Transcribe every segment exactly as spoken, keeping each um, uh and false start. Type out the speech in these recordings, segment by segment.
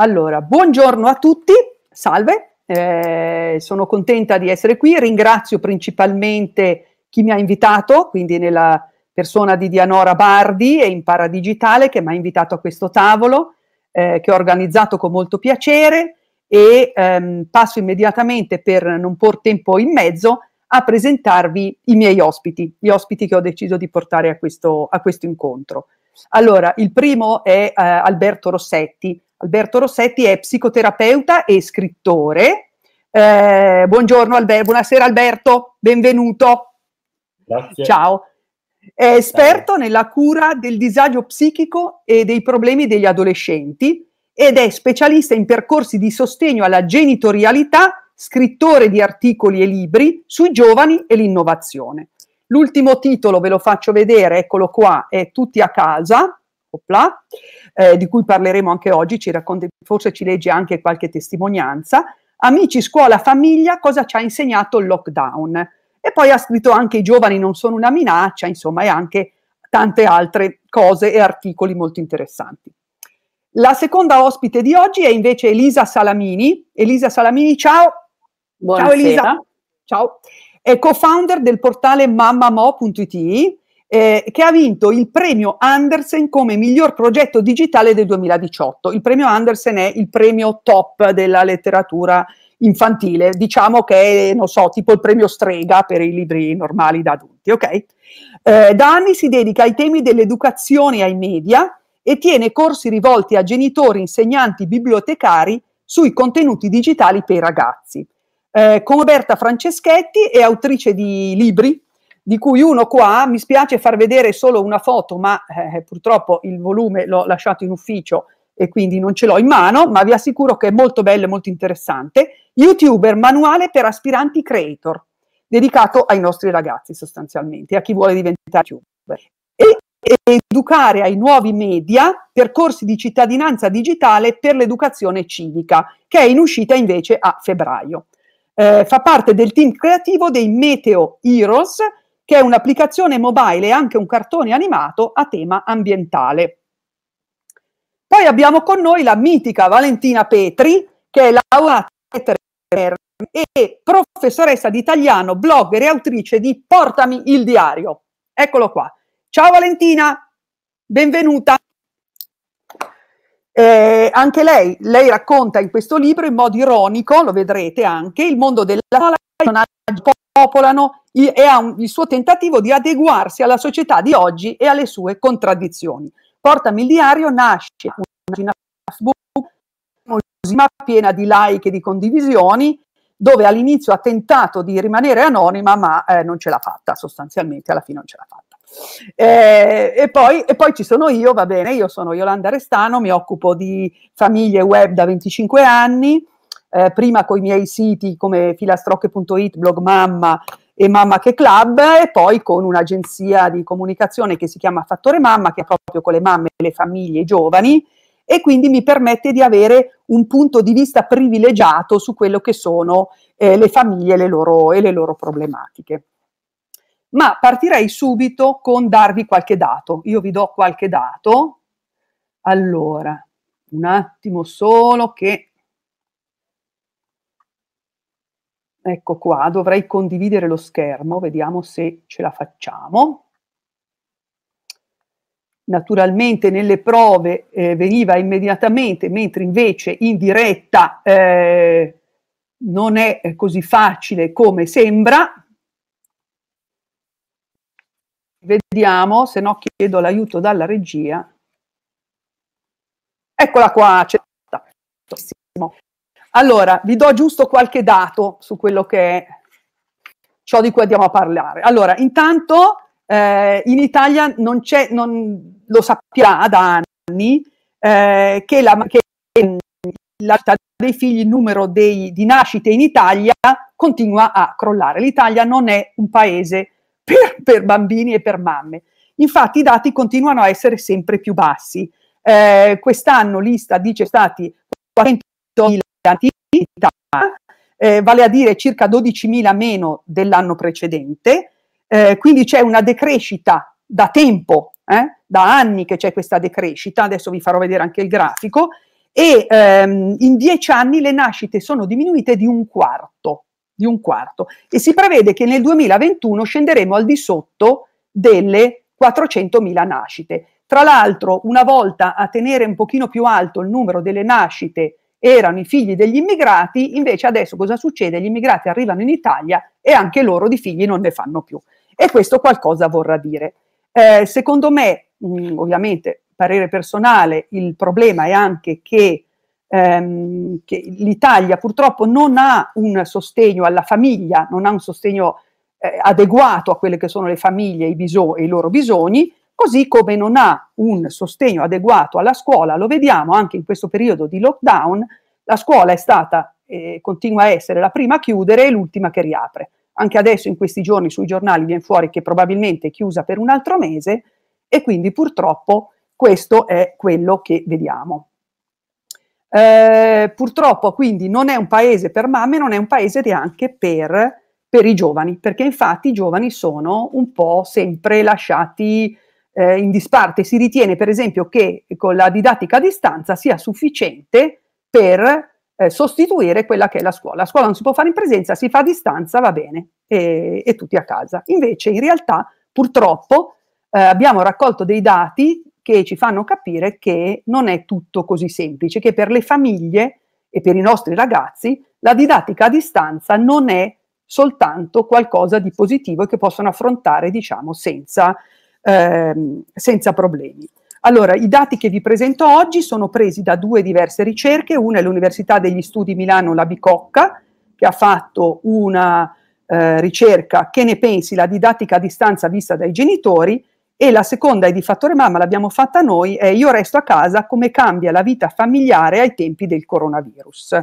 Allora, buongiorno a tutti, salve, eh, sono contenta di essere qui, ringrazio principalmente chi mi ha invitato, quindi nella persona di Dianora Bardi e Impara Digitale, che mi ha invitato a questo tavolo, eh, che ho organizzato con molto piacere, e ehm, passo immediatamente, per non por tempo in mezzo, a presentarvi i miei ospiti, gli ospiti che ho deciso di portare a questo, a questo incontro. Allora, il primo è eh, Alberto Rossetti. Alberto Rossetti è psicoterapeuta e scrittore. Eh, buongiorno Alberto, buonasera Alberto, benvenuto. Grazie. Ciao. È esperto nella cura del disagio psichico e dei problemi degli adolescenti ed è specialista in percorsi di sostegno alla genitorialità, scrittore di articoli e libri sui giovani e l'innovazione. L'ultimo titolo ve lo faccio vedere, eccolo qua, è Tutti a casa. Opla, eh, di cui parleremo anche oggi, ci racconta, forse ci legge anche qualche testimonianza. Amici, scuola, famiglia, cosa ci ha insegnato il lockdown? E poi ha scritto anche I giovani non sono una minaccia, insomma, e anche tante altre cose e articoli molto interessanti. La seconda ospite di oggi è invece Elisa Salamini. Elisa Salamini, ciao! Buonasera. Ciao Elisa! Ciao! È co-founder del portale Mamamò punto it, Eh, che ha vinto il premio Andersen come miglior progetto digitale del duemiladiciotto. Il premio Andersen è il premio top della letteratura infantile, diciamo che è, non so, tipo il premio Strega per i libri normali da adulti, ok? Eh, da anni si dedica ai temi dell'educazione e ai media e tiene corsi rivolti a genitori, insegnanti, bibliotecari sui contenuti digitali per i ragazzi. Eh, con Roberta Franceschetti è autrice di libri, di cui uno qua, mi spiace far vedere solo una foto, ma eh, purtroppo il volume l'ho lasciato in ufficio e quindi non ce l'ho in mano, ma vi assicuro che è molto bello e molto interessante. YouTuber, manuale per aspiranti creator, dedicato ai nostri ragazzi sostanzialmente, a chi vuole diventare YouTuber. E, e educare ai nuovi media, percorsi di cittadinanza digitale per l'educazione civica, che è in uscita invece a febbraio. Eh, fa parte del team creativo dei Meteo Heroes, che è un'applicazione mobile e anche un cartone animato a tema ambientale. Poi abbiamo con noi la mitica Valentina Petri, che è laureata e professoressa di italiano, blogger e autrice di Portami il Diario. Eccolo qua. Ciao Valentina, benvenuta. Eh, anche lei, lei racconta in questo libro in modo ironico, lo vedrete anche, il mondo della scuola, popolano e ha un, il suo tentativo di adeguarsi alla società di oggi e alle sue contraddizioni. Portami il Diario nasce una pagina Facebook piena di like e di condivisioni, dove all'inizio ha tentato di rimanere anonima, ma eh, non ce l'ha fatta, sostanzialmente alla fine non ce l'ha fatta. Eh, e, poi, e poi ci sono io, va bene, io sono Iolanda Restano, mi occupo di famiglie web da venticinque anni, Eh, prima con i miei siti come filastrocche punto it, Blog Mamma e Mamma che Club, e poi con un'agenzia di comunicazione che si chiama Fattore Mamma, che è proprio con le mamme, le famiglie, i giovani, e quindi mi permette di avere un punto di vista privilegiato su quello che sono eh, le famiglie e le, loro, e le loro problematiche. Ma partirei subito con darvi qualche dato. Io vi do qualche dato. Allora, un attimo solo che... Ecco qua, dovrei condividere lo schermo, vediamo se ce la facciamo. Naturalmente nelle prove eh, veniva immediatamente, mentre invece in diretta eh, non è così facile come sembra. Vediamo, se no chiedo l'aiuto dalla regia. Eccola qua, c'è stata. Allora, vi do giusto qualche dato su quello che è ciò di cui andiamo a parlare. Allora, intanto eh, in Italia non c'è, non lo sappiamo da anni, eh, che, la, che la città dei figli, il numero dei, di nascite in Italia continua a crollare. L'Italia non è un paese per, per bambini e per mamme. Infatti i dati continuano a essere sempre più bassi. Eh, quest'anno l'I S T A dice stati quattrocentomila. Eh, vale a dire circa dodicimila meno dell'anno precedente, eh, quindi c'è una decrescita da tempo, eh, da anni che c'è questa decrescita, adesso vi farò vedere anche il grafico, e ehm, in dieci anni le nascite sono diminuite di un quarto, di un quarto, e si prevede che nel duemilaventuno scenderemo al di sotto delle quattrocentomila nascite. Tra l'altro, una volta a tenere un pochino più alto il numero delle nascite erano i figli degli immigrati, invece adesso cosa succede? Gli immigrati arrivano in Italia e anche loro di figli non ne fanno più. E questo qualcosa vorrà dire. Eh, secondo me, mh, ovviamente, parere personale, il problema è anche che, ehm, che l'Italia purtroppo non ha un sostegno alla famiglia, non ha un sostegno eh, adeguato a quelle che sono le famiglie e i, biso- e i loro bisogni, così come non ha un sostegno adeguato alla scuola. Lo vediamo anche in questo periodo di lockdown, la scuola è stata, eh, continua a essere la prima a chiudere e l'ultima che riapre. Anche adesso in questi giorni sui giornali viene fuori che probabilmente è chiusa per un altro mese, e quindi purtroppo questo è quello che vediamo. Eh, purtroppo quindi non è un paese per mamme, non è un paese neanche per, per i giovani, perché infatti i giovani sono un po' sempre lasciati eh, in disparte. Si ritiene per esempio che con la didattica a distanza sia sufficiente per eh, sostituire quella che è la scuola. La scuola non si può fare in presenza, si fa a distanza, va bene, e, e tutti a casa. Invece in realtà purtroppo eh, abbiamo raccolto dei dati che ci fanno capire che non è tutto così semplice, che per le famiglie e per i nostri ragazzi la didattica a distanza non è soltanto qualcosa di positivo e che possono affrontare, diciamo, senza, ehm, senza problemi. Allora, i dati che vi presento oggi sono presi da due diverse ricerche. Una è l'Università degli Studi Milano La Bicocca, che ha fatto una eh, ricerca, che ne pensi, la didattica a distanza vista dai genitori, e la seconda è di Fattore Mamma, l'abbiamo fatta noi, è Io resto a casa, come cambia la vita familiare ai tempi del coronavirus.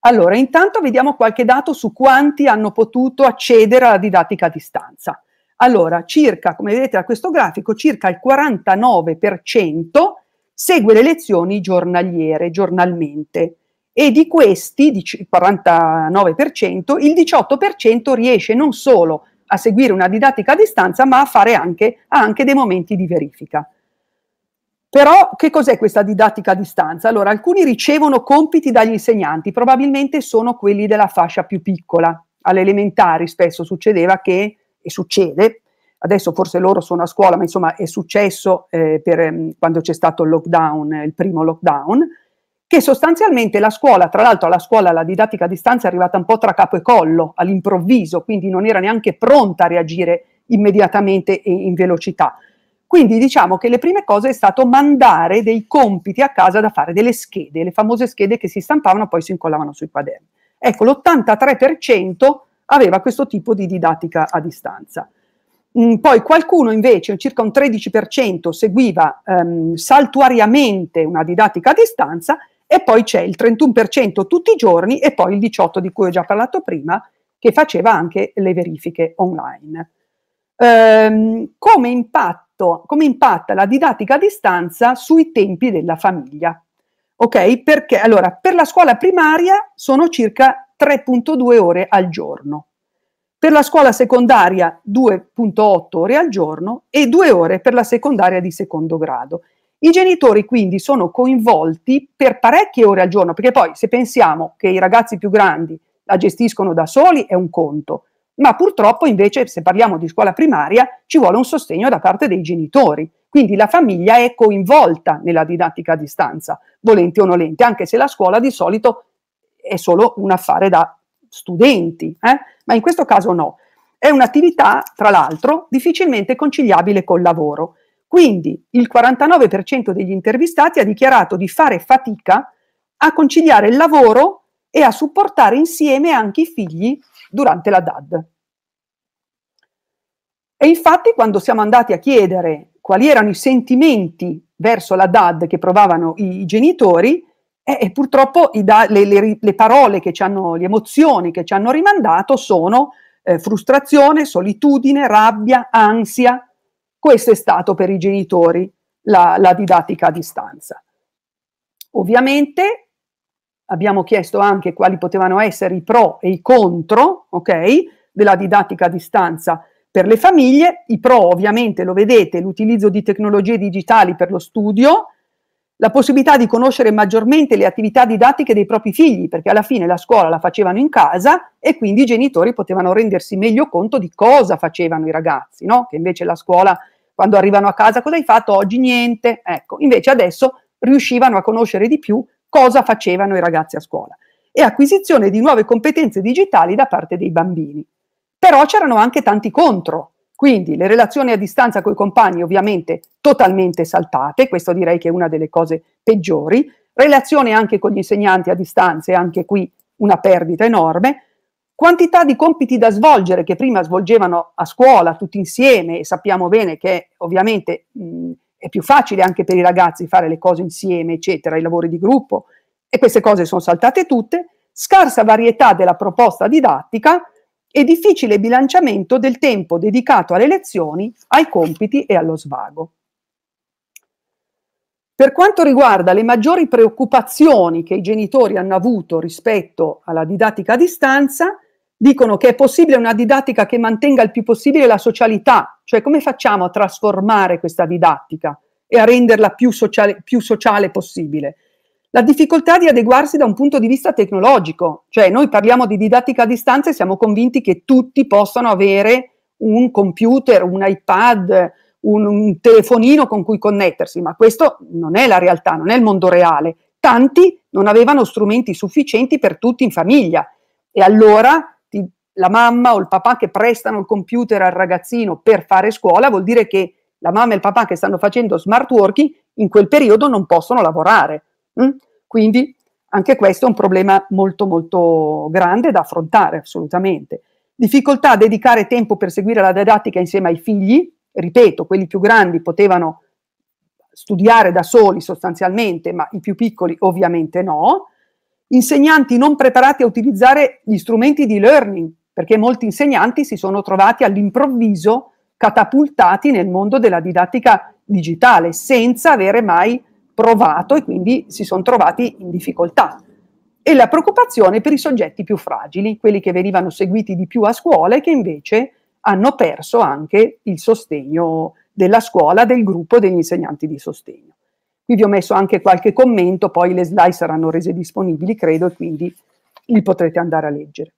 Allora, intanto vediamo qualche dato su quanti hanno potuto accedere alla didattica a distanza. Allora, circa, come vedete da questo grafico, circa il quarantanove per cento segue le lezioni giornaliere, giornalmente, e di questi, il quarantanove per cento, il diciotto per cento riesce non solo a seguire una didattica a distanza, ma a fare anche, anche dei momenti di verifica. Però che cos'è questa didattica a distanza? Allora, alcuni ricevono compiti dagli insegnanti, probabilmente sono quelli della fascia più piccola. Alle elementari spesso succedeva che, e succede, adesso forse loro sono a scuola, ma insomma è successo eh, per, quando c'è stato il lockdown, il primo lockdown, che sostanzialmente la scuola, tra l'altro alla scuola la didattica a distanza è arrivata un po' tra capo e collo, all'improvviso, quindi non era neanche pronta a reagire immediatamente e in velocità. Quindi diciamo che le prime cose è stato mandare dei compiti a casa da fare, delle schede, le famose schede che si stampavano e poi si incollavano sui quaderni. Ecco, l'ottantatré per cento aveva questo tipo di didattica a distanza. Mm, poi qualcuno invece, circa un tredici per cento, seguiva ehm, saltuariamente una didattica a distanza, e poi c'è il trentuno per cento tutti i giorni, e poi il diciotto per cento di cui ho già parlato prima, che faceva anche le verifiche online. Ehm, come, impatto, come impatta la didattica a distanza sui tempi della famiglia? Ok? Perché allora, per la scuola primaria sono circa tre virgola due ore al giorno, per la scuola secondaria due virgola otto ore al giorno e due ore per la secondaria di secondo grado. I genitori quindi sono coinvolti per parecchie ore al giorno, perché poi se pensiamo che i ragazzi più grandi la gestiscono da soli è un conto, ma purtroppo invece se parliamo di scuola primaria ci vuole un sostegno da parte dei genitori, quindi la famiglia è coinvolta nella didattica a distanza, volente o nolente, anche se la scuola di solito è solo un affare da studenti, eh? Ma in questo caso no. È un'attività, tra l'altro, difficilmente conciliabile col lavoro. Quindi il quarantanove per cento degli intervistati ha dichiarato di fare fatica a conciliare il lavoro e a supportare insieme anche i figli durante la D A D. E infatti quando siamo andati a chiedere quali erano i sentimenti verso la D A D che provavano i genitori, e, e purtroppo i da, le, le, le parole che ci hanno, le emozioni che ci hanno rimandato sono eh, frustrazione, solitudine, rabbia, ansia. Questo è stato per i genitori la, la didattica a distanza. Ovviamente abbiamo chiesto anche quali potevano essere i pro e i contro, ok, della didattica a distanza per le famiglie. I pro ovviamente lo vedete, l'utilizzo di tecnologie digitali per lo studio, la possibilità di conoscere maggiormente le attività didattiche dei propri figli, perché alla fine la scuola la facevano in casa e quindi i genitori potevano rendersi meglio conto di cosa facevano i ragazzi, no? Che invece la scuola, quando arrivano a casa, cosa hai fatto? Oggi niente. Ecco, invece adesso riuscivano a conoscere di più cosa facevano i ragazzi a scuola. E acquisizione di nuove competenze digitali da parte dei bambini. Però c'erano anche tanti contro, quindi le relazioni a distanza con i compagni ovviamente totalmente saltate, questo direi che è una delle cose peggiori, relazione anche con gli insegnanti a distanza e anche qui una perdita enorme, quantità di compiti da svolgere che prima svolgevano a scuola tutti insieme, e sappiamo bene che ovviamente mh, è più facile anche per i ragazzi fare le cose insieme, eccetera, i lavori di gruppo, e queste cose sono saltate tutte, scarsa varietà della proposta didattica e difficile bilanciamento del tempo dedicato alle lezioni, ai compiti e allo svago. Per quanto riguarda le maggiori preoccupazioni che i genitori hanno avuto rispetto alla didattica a distanza, dicono che è possibile una didattica che mantenga il più possibile la socialità, cioè come facciamo a trasformare questa didattica e a renderla più sociale, più sociale possibile. La difficoltà di adeguarsi da un punto di vista tecnologico, cioè noi parliamo di didattica a distanza e siamo convinti che tutti possano avere un computer, un iPad, un, un telefonino con cui connettersi, ma questo non è la realtà, non è il mondo reale. Tanti non avevano strumenti sufficienti per tutti in famiglia e allora ti, la mamma o il papà che prestano il computer al ragazzino per fare scuola vuol dire che la mamma e il papà che stanno facendo smart working in quel periodo non possono lavorare. Quindi anche questo è un problema molto molto grande da affrontare assolutamente. Difficoltà a dedicare tempo per seguire la didattica insieme ai figli, ripeto, quelli più grandi potevano studiare da soli sostanzialmente, ma i più piccoli ovviamente no. Insegnanti non preparati a utilizzare gli strumenti di learning, perché molti insegnanti si sono trovati all'improvviso catapultati nel mondo della didattica digitale senza avere mai provato e quindi si sono trovati in difficoltà. E la preoccupazione per i soggetti più fragili, quelli che venivano seguiti di più a scuola e che invece hanno perso anche il sostegno della scuola, del gruppo degli insegnanti di sostegno. Qui vi ho messo anche qualche commento, poi le slide saranno rese disponibili, credo, e quindi li potrete andare a leggere.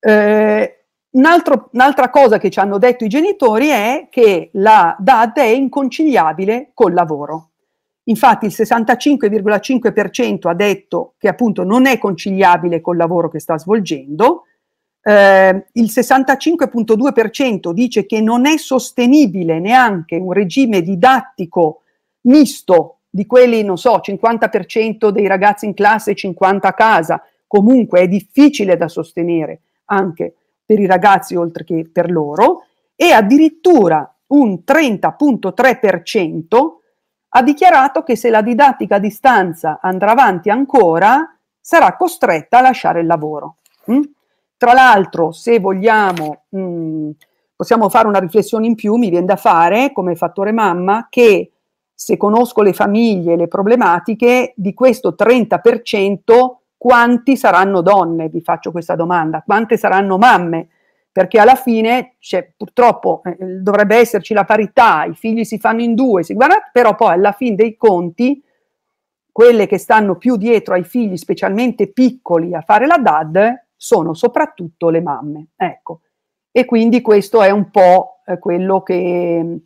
Eh, Un'altra un cosa che ci hanno detto i genitori è che la D A D è inconciliabile col lavoro. Infatti il sessantacinque virgola cinque per cento ha detto che appunto non è conciliabile col lavoro che sta svolgendo, eh, il sessantacinque virgola due per cento dice che non è sostenibile neanche un regime didattico misto di quelli, non so, cinquanta per cento dei ragazzi in classe e cinquanta a casa, comunque è difficile da sostenere anche per i ragazzi oltre che per loro, e addirittura un trenta virgola tre per cento ha dichiarato che se la didattica a distanza andrà avanti ancora sarà costretta a lasciare il lavoro. Mm? Tra l'altro, se vogliamo, mh, possiamo fare una riflessione in più, mi viene da fare come fattore mamma, che se conosco le famiglie e le problematiche, di questo trenta per cento quanti saranno donne? Vi faccio questa domanda. Quante saranno mamme? Perché alla fine, cioè, purtroppo, eh, dovrebbe esserci la parità, i figli si fanno in due, si guarda, però poi alla fine dei conti, quelle che stanno più dietro ai figli, specialmente piccoli, a fare la D A D, sono soprattutto le mamme. Ecco. E quindi questo è un po' quello che...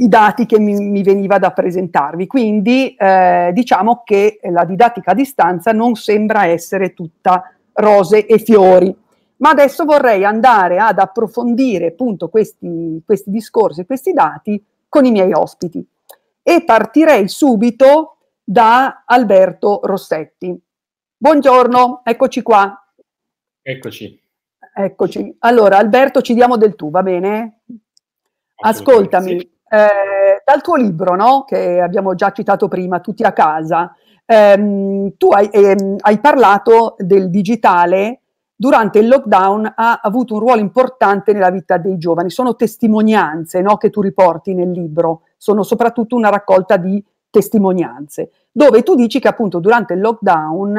i dati che mi, mi veniva da presentarvi, quindi eh, diciamo che la didattica a distanza non sembra essere tutta rose e fiori, ma adesso vorrei andare ad approfondire appunto questi, questi discorsi, questi dati con i miei ospiti e partirei subito da Alberto Rossetti. Buongiorno, eccoci qua. Eccoci. Eccoci. Allora Alberto, ci diamo del tu, va bene? Ascoltami. Sì. Eh, dal tuo libro, no? Che abbiamo già citato prima, Tutti a casa, ehm, tu hai, ehm, hai parlato del digitale durante il lockdown, ha avuto un ruolo importante nella vita dei giovani, sono testimonianze, no? Che tu riporti nel libro, sono soprattutto una raccolta di testimonianze, dove tu dici che appunto durante il lockdown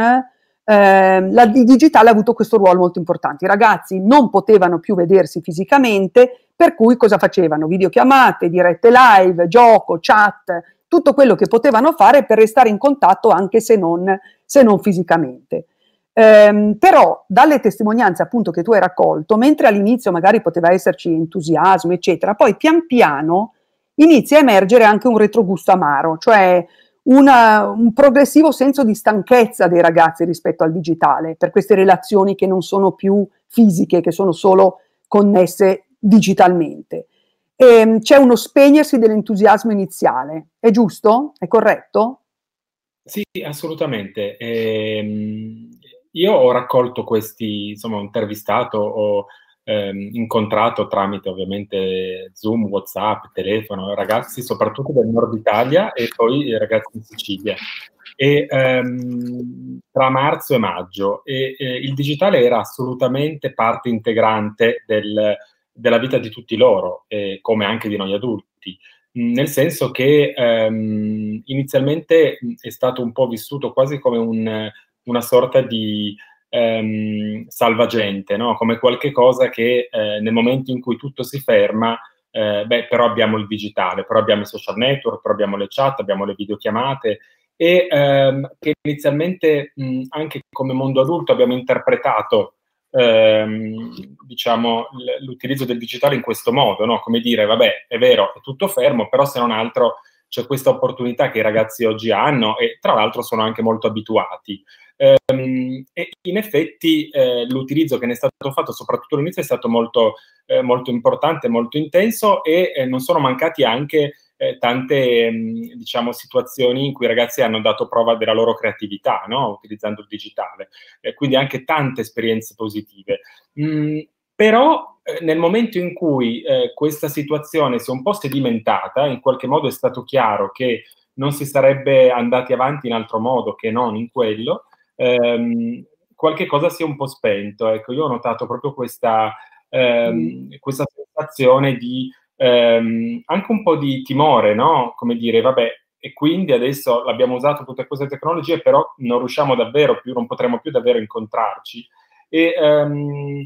ehm, la, il digitale ha avuto questo ruolo molto importante, i ragazzi non potevano più vedersi fisicamente, per cui cosa facevano? Videochiamate, dirette live, gioco, chat, tutto quello che potevano fare per restare in contatto anche se non, se non fisicamente. Ehm, però dalle testimonianze appunto che tu hai raccolto, mentre all'inizio magari poteva esserci entusiasmo eccetera, poi pian piano inizia a emergere anche un retrogusto amaro, cioè una, un progressivo senso di stanchezza dei ragazzi rispetto al digitale, per queste relazioni che non sono più fisiche, che sono solo connesse digitalmente. C'è uno spegnersi dell'entusiasmo iniziale, è giusto? È corretto? Sì, assolutamente. Ehm, io ho raccolto questi, insomma, ho intervistato, ho ehm, incontrato tramite ovviamente Zoom, WhatsApp, telefono, ragazzi soprattutto del nord Italia e poi ragazzi in Sicilia. E, ehm, tra marzo e maggio e, eh, il digitale era assolutamente parte integrante del... della vita di tutti loro, eh, come anche di noi adulti, mh, nel senso che ehm, inizialmente è stato un po' vissuto quasi come un, una sorta di ehm, salvagente, no? Come qualche cosa che eh, nel momento in cui tutto si ferma, eh, beh, però abbiamo il digitale, però abbiamo i social network, però abbiamo le chat, abbiamo le videochiamate, e ehm, che inizialmente mh, anche come mondo adulto abbiamo interpretato Ehm, diciamo l'utilizzo del digitale in questo modo, no? Come dire, vabbè, è vero, è tutto fermo, però se non altro c'è questa opportunità che i ragazzi oggi hanno e tra l'altro sono anche molto abituati. Ehm, e in effetti eh, l'utilizzo che ne è stato fatto, soprattutto all'inizio, è stato molto, eh, molto importante, molto intenso e eh, non sono mancati anche eh, tante ehm, diciamo, situazioni in cui i ragazzi hanno dato prova della loro creatività, no? Utilizzando il digitale, eh, quindi anche tante esperienze positive. Mm, però eh, nel momento in cui eh, questa situazione si è un po' sedimentata, in qualche modo è stato chiaro che non si sarebbe andati avanti in altro modo che non in quello, ehm, qualche cosa si è un po' spento. Ecco, io ho notato proprio questa, ehm, mm. questa sensazione di Um, anche un po' di timore, no? Come dire, vabbè, e quindi adesso l'abbiamo usato tutte queste tecnologie, però non riusciamo davvero più, non potremo più davvero incontrarci. E um,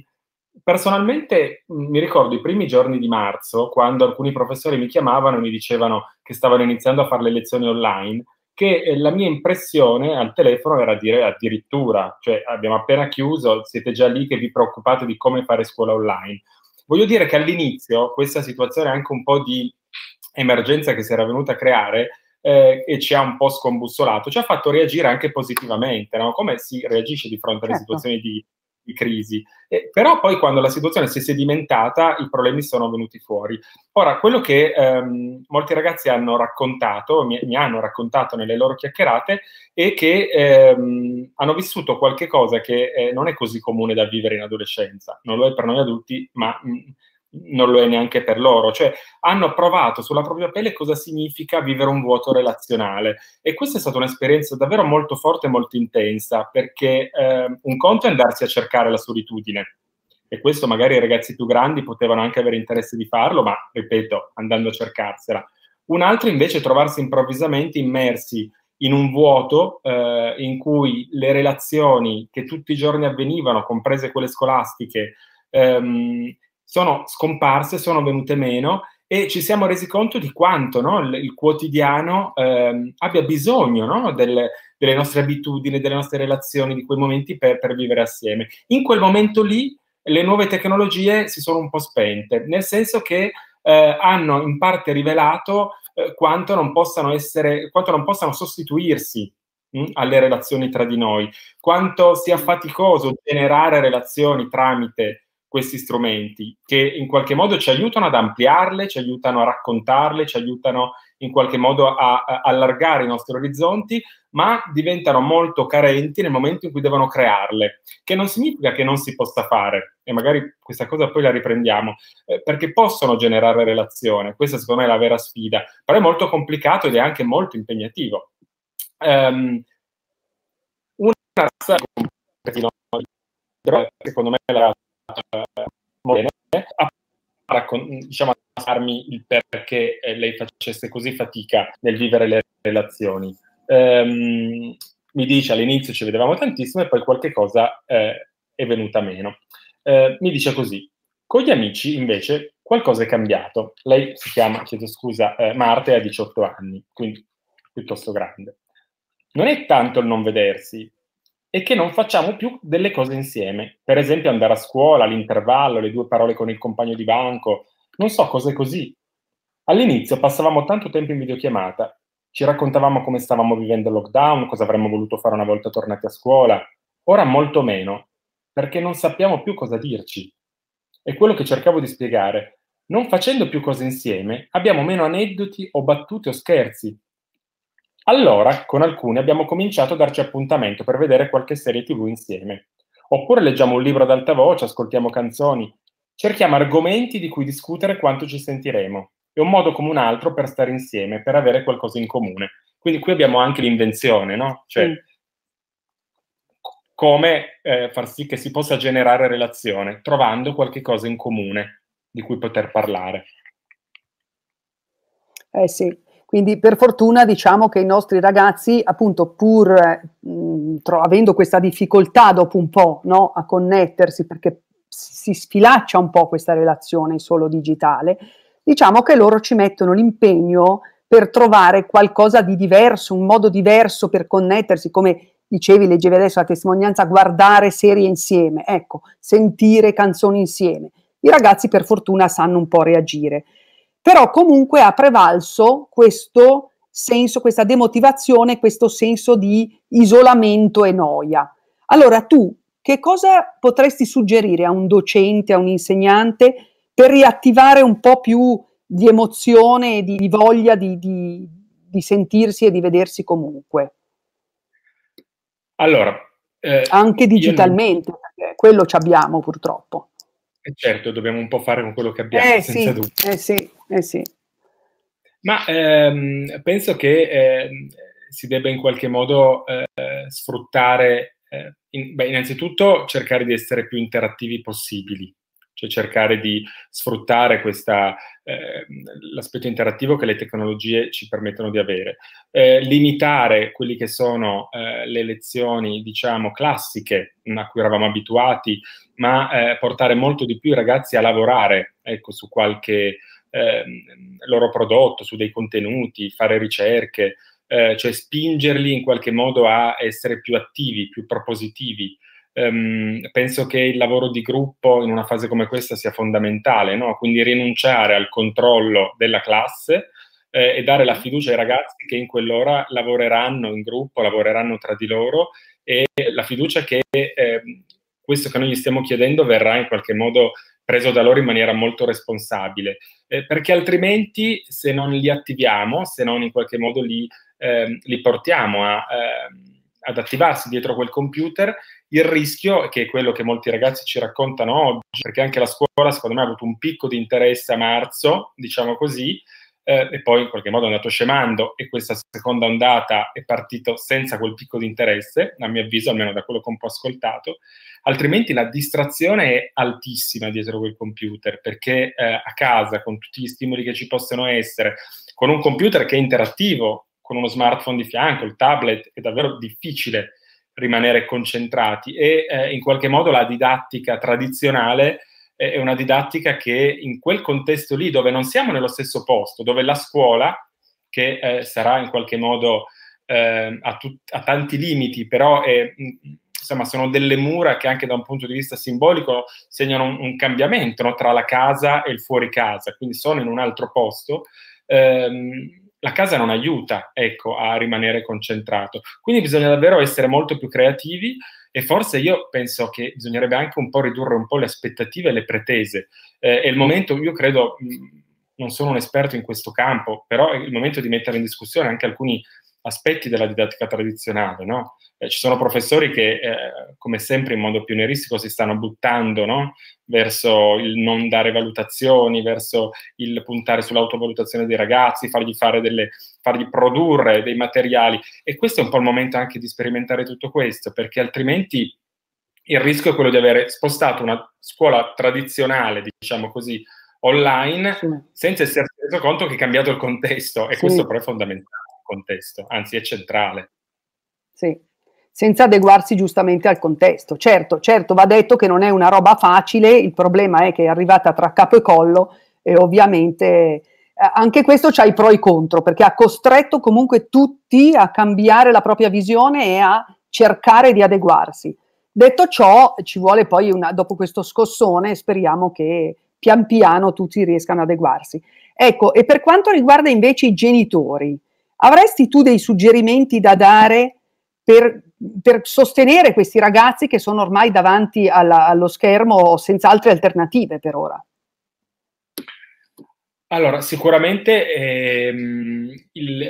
personalmente mi ricordo i primi giorni di marzo, quando alcuni professori mi chiamavano e mi dicevano che stavano iniziando a fare le lezioni online, che la mia impressione al telefono era dire addirittura, cioè abbiamo appena chiuso, siete già lì che vi preoccupate di come fare scuola online. Voglio dire che all'inizio questa situazione anche un po' di emergenza che si era venuta a creare eh, e ci ha un po' scombussolato, ci ha fatto reagire anche positivamente, no? Come si reagisce di fronte alle certo. situazioni di, di crisi. Eh, però poi quando la situazione si è sedimentata i problemi sono venuti fuori. Ora, quello che ehm, molti ragazzi hanno raccontato, mi, mi hanno raccontato nelle loro chiacchierate, è che ehm, hanno vissuto qualche cosa che eh, non è così comune da vivere in adolescenza. Non lo è per noi adulti, ma mh, non lo è neanche per loro. Cioè, hanno provato sulla propria pelle cosa significa vivere un vuoto relazionale. E questa è stata un'esperienza davvero molto forte e molto intensa, perché ehm, un conto è andarsi a cercare la solitudine, e questo magari i ragazzi più grandi potevano anche avere interesse di farlo, ma, ripeto, andando a cercarsela. Un altro invece è trovarsi improvvisamente immersi in un vuoto eh, in cui le relazioni che tutti i giorni avvenivano, comprese quelle scolastiche, ehm, sono scomparse, sono venute meno, e ci siamo resi conto di quanto, no, il, il quotidiano ehm, abbia bisogno, no, del, delle nostre abitudini, delle nostre relazioni, di quei momenti per, per vivere assieme. In quel momento lì le nuove tecnologie si sono un po' spente, nel senso che eh, hanno in parte rivelato eh, quanto non possano essere, quanto non possano sostituirsi mh, alle relazioni tra di noi, quanto sia faticoso generare relazioni tramite questi strumenti, che in qualche modo ci aiutano ad ampliarle, ci aiutano a raccontarle, ci aiutano in qualche modo a, a allargare i nostri orizzonti, ma diventano molto carenti nel momento in cui devono crearle, che non significa che non si possa fare, e magari questa cosa poi la riprendiamo, eh, perché possono generare relazione, questa secondo me è la vera sfida, però è molto complicato ed è anche molto impegnativo. Um, una razza, secondo me, la bene, a diciamo a farmi il perché lei facesse così fatica nel vivere le relazioni. Um, mi dice all'inizio ci vedevamo tantissimo e poi qualche cosa eh, è venuta meno. Uh, mi dice così: con gli amici invece qualcosa è cambiato. Lei si chiama, chiedo scusa, eh, Marta, e ha diciotto anni, quindi piuttosto grande. Non è tanto il non vedersi, è che non facciamo più delle cose insieme. Per esempio andare a scuola, l'intervallo, le due parole con il compagno di banco, non so, cose così. All'inizio passavamo tanto tempo in videochiamata, ci raccontavamo come stavamo vivendo il lockdown, cosa avremmo voluto fare una volta tornati a scuola. Ora molto meno, perché non sappiamo più cosa dirci. È quello che cercavo di spiegare. Non facendo più cose insieme, abbiamo meno aneddoti o battute o scherzi. Allora, con alcuni abbiamo cominciato a darci appuntamento per vedere qualche serie tivù insieme. Oppure leggiamo un libro ad alta voce, ascoltiamo canzoni. Cerchiamo argomenti di cui discutere quanto ci sentiremo. È un modo come un altro per stare insieme, per avere qualcosa in comune. Quindi qui abbiamo anche l'invenzione, no? Cioè, mm. come eh, far sì che si possa generare relazione, trovando qualche cosa in comune di cui poter parlare. Eh sì, quindi per fortuna diciamo che i nostri ragazzi, appunto, pur mh, avendo questa difficoltà dopo un po', no, a connettersi, perché si sfilaccia un po' questa relazione solo digitale, diciamo che loro ci mettono l'impegno per trovare qualcosa di diverso, un modo diverso per connettersi, come dicevi, leggevi adesso la testimonianza, guardare serie insieme, ecco, sentire canzoni insieme. I ragazzi per fortuna sanno un po' reagire, però comunque ha prevalso questo senso, questa demotivazione, questo senso di isolamento e noia. Allora tu che cosa potresti suggerire a un docente, a un insegnante, per riattivare un po' più di emozione, di, di voglia di, di, di sentirsi e di vedersi comunque? Allora, eh, anche digitalmente, non... perché quello ci abbiamo purtroppo. Eh certo, dobbiamo un po' fare con quello che abbiamo, eh, senza sì, dubbio. Eh sì, eh sì. Ma ehm, penso che eh, si debba in qualche modo eh, sfruttare, eh, in, beh, innanzitutto cercare di essere più interattivi possibili. Cioè cercare di sfruttare questa, eh, l'aspetto interattivo che le tecnologie ci permettono di avere. Eh, limitare quelli che sono eh, le lezioni, diciamo, classiche a cui eravamo abituati, ma eh, portare molto di più i ragazzi a lavorare, ecco, su qualche eh, loro prodotto, su dei contenuti, fare ricerche, eh, cioè spingerli in qualche modo a essere più attivi, più propositivi. Um, penso che il lavoro di gruppo in una fase come questa sia fondamentale, no? Quindi rinunciare al controllo della classe eh, e dare la fiducia ai ragazzi che in quell'ora lavoreranno in gruppo, lavoreranno tra di loro, e la fiducia che eh, questo che noi gli stiamo chiedendo verrà in qualche modo preso da loro in maniera molto responsabile, eh, perché altrimenti se non li attiviamo, se non in qualche modo li, eh, li portiamo a... Eh, ad attivarsi dietro quel computer, il rischio, che è quello che molti ragazzi ci raccontano oggi, perché anche la scuola secondo me ha avuto un picco di interesse a marzo, diciamo così, eh, e poi in qualche modo è andato scemando, e questa seconda ondata è partita senza quel picco di interesse, a mio avviso, almeno da quello che ho un po' ascoltato, altrimenti la distrazione è altissima dietro quel computer, perché eh, a casa, con tutti gli stimoli che ci possono essere, con un computer che è interattivo, con uno smartphone di fianco, il tablet, è davvero difficile rimanere concentrati, e eh, in qualche modo la didattica tradizionale eh, è una didattica che in quel contesto lì, dove non siamo nello stesso posto, dove la scuola, che eh, sarà in qualche modo eh, a, a tanti limiti, però è, insomma, sono delle mura che anche da un punto di vista simbolico segnano un, un cambiamento, no? Tra la casa e il fuori casa, quindi sono in un altro posto, ehm, la casa non aiuta, ecco, a rimanere concentrato. Quindi bisogna davvero essere molto più creativi, e forse io penso che bisognerebbe anche un po' ridurre un po' le aspettative e le pretese. Eh, è il momento, io credo, non sono un esperto in questo campo, però è il momento di mettere in discussione anche alcuni aspetti della didattica tradizionale, no? Eh, ci sono professori che, eh, come sempre in modo pionieristico, si stanno buttando, no? Verso il non dare valutazioni, verso il puntare sull'autovalutazione dei ragazzi, fargli, fare delle, fargli produrre dei materiali. E questo è un po' il momento anche di sperimentare tutto questo, perché altrimenti il rischio è quello di avere spostato una scuola tradizionale, diciamo così, online, sì, senza essersi reso conto che è cambiato il contesto, e sì, questo però è fondamentale. Contesto, anzi è centrale. Sì, senza adeguarsi giustamente al contesto. Certo, certo, va detto che non è una roba facile, il problema è che è arrivata tra capo e collo, e ovviamente anche questo c'ha i pro e i contro, perché ha costretto comunque tutti a cambiare la propria visione e a cercare di adeguarsi. Detto ciò, ci vuole poi, una, dopo questo scossone, speriamo che pian piano tutti riescano ad adeguarsi. Ecco, e per quanto riguarda invece i genitori, avresti tu dei suggerimenti da dare per, per sostenere questi ragazzi che sono ormai davanti alla, allo schermo senza altre alternative per ora? Allora, sicuramente ehm, il,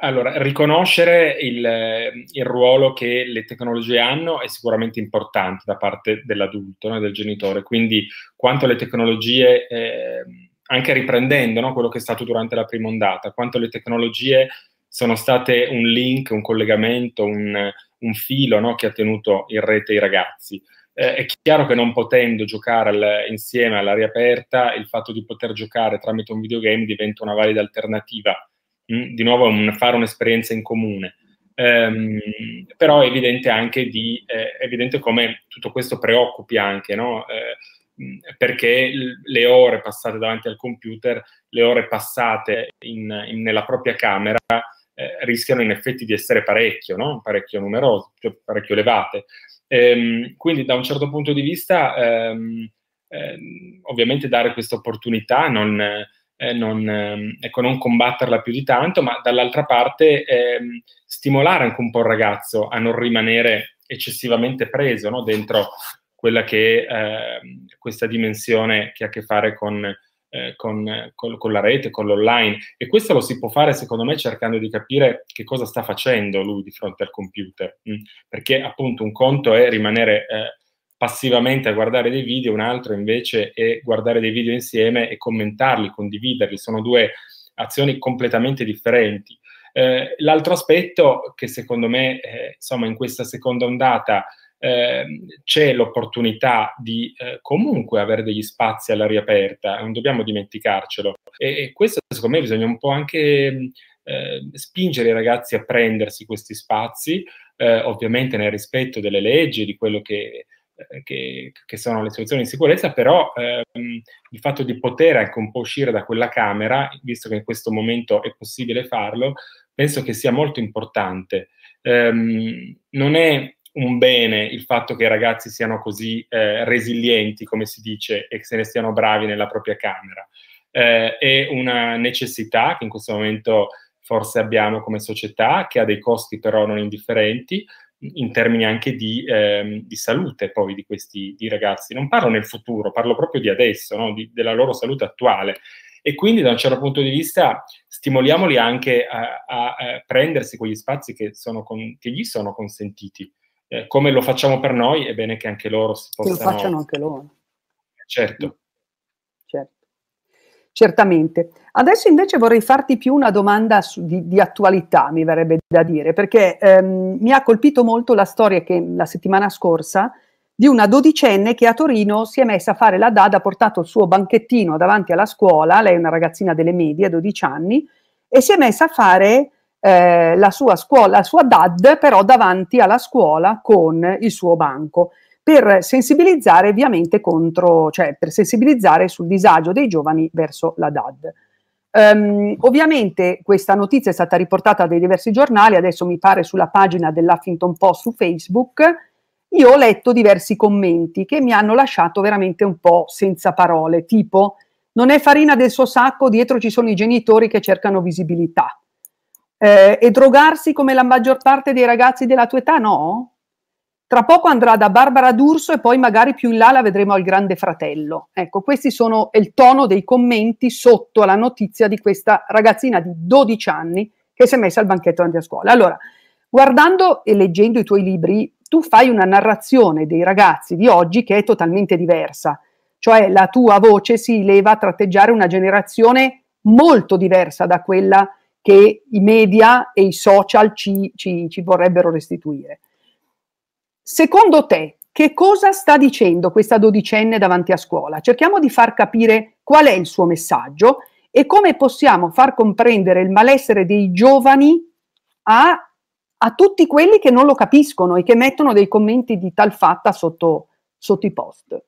allora, riconoscere il, il ruolo che le tecnologie hanno è sicuramente importante da parte dell'adulto, no, del genitore. Quindi quanto le tecnologie, eh, anche riprendendo, no, quello che è stato durante la prima ondata, quanto le tecnologie sono state un link, un collegamento, un, un filo, no, che ha tenuto in rete i ragazzi. Eh, è chiaro che non potendo giocare al, insieme all'aria aperta, il fatto di poter giocare tramite un videogame diventa una valida alternativa, mm, di nuovo un, fare un'esperienza in comune. Um, però è evidente anche di, eh, è evidente come tutto questo preoccupi anche, no? Eh, perché le ore passate davanti al computer, le ore passate in, in, nella propria camera, eh, rischiano in effetti di essere parecchio, no? Parecchio numerose, cioè parecchio elevate. Ehm, quindi da un certo punto di vista ehm, ehm, ovviamente dare questa opportunità, non, eh, non, ehm, ecco, non combatterla più di tanto, ma dall'altra parte ehm, stimolare anche un po' il ragazzo a non rimanere eccessivamente preso, no, dentro quella che è ehm, questa dimensione che ha a che fare con, eh, con, con, con la rete, con l'online. E questo lo si può fare secondo me cercando di capire che cosa sta facendo lui di fronte al computer, mh? Perché appunto un conto è rimanere eh, passivamente a guardare dei video, un altro invece è guardare dei video insieme e commentarli, condividerli. Sono due azioni completamente differenti. Eh, l'altro aspetto che secondo me eh, insomma in questa seconda ondata Eh, c'è l'opportunità di eh, comunque avere degli spazi all'aria aperta, non dobbiamo dimenticarcelo, e, e questo secondo me bisogna un po' anche eh, spingere i ragazzi a prendersi questi spazi, eh, ovviamente nel rispetto delle leggi, di quello che, eh, che, che sono le soluzioni di sicurezza, però ehm, il fatto di poter anche un po' uscire da quella camera, visto che in questo momento è possibile farlo, penso che sia molto importante. Ehm, non è un bene il fatto che i ragazzi siano così eh, resilienti, come si dice, e che se ne stiano bravi nella propria camera. Eh, è una necessità che in questo momento forse abbiamo come società, che ha dei costi però non indifferenti, in termini anche di, eh, di salute poi di questi di ragazzi. Non parlo nel futuro, parlo proprio di adesso, no? Di, della loro salute attuale. E quindi da un certo punto di vista stimoliamoli anche a, a, a prendersi quegli spazi che, sono con, che gli sono consentiti. Eh, come lo facciamo per noi, è bene che anche loro si possano... Lo facciano anche loro. Certo. Certo. Certamente. Adesso invece vorrei farti più una domanda su, di, di attualità, mi verrebbe da dire, perché ehm, mi ha colpito molto la storia che la settimana scorsa di una dodicenne che a Torino si è messa a fare la D A D, ha portato il suo banchettino davanti alla scuola, lei è una ragazzina delle medie, dodici anni, e si è messa a fare... Eh, la sua scuola, la sua D A D però davanti alla scuola con il suo banco, per sensibilizzare ovviamente contro, cioè per sensibilizzare sul disagio dei giovani verso la D A D. Um, ovviamente questa notizia è stata riportata dai diversi giornali, adesso mi pare sulla pagina dell'Huffington Post su Facebook. Io ho letto diversi commenti che mi hanno lasciato veramente un po' senza parole, tipo: non è farina del suo sacco, dietro ci sono i genitori che cercano visibilità. Eh, e drogarsi come la maggior parte dei ragazzi della tua età, no? Tra poco andrà da Barbara D'Urso e poi magari più in là la vedremo al Grande Fratello. Ecco, questi sono il tono dei commenti sotto alla notizia di questa ragazzina di dodici anni che si è messa al banchetto davanti a scuola. Allora, guardando e leggendo i tuoi libri, tu fai una narrazione dei ragazzi di oggi che è totalmente diversa, cioè la tua voce si leva a tratteggiare una generazione molto diversa da quella che i media e i social ci, ci, ci vorrebbero restituire. Secondo te, che cosa sta dicendo questa dodicenne davanti a scuola? Cerchiamo di far capire qual è il suo messaggio e come possiamo far comprendere il malessere dei giovani a, a tutti quelli che non lo capiscono e che mettono dei commenti di tal fatta sotto, sotto i post.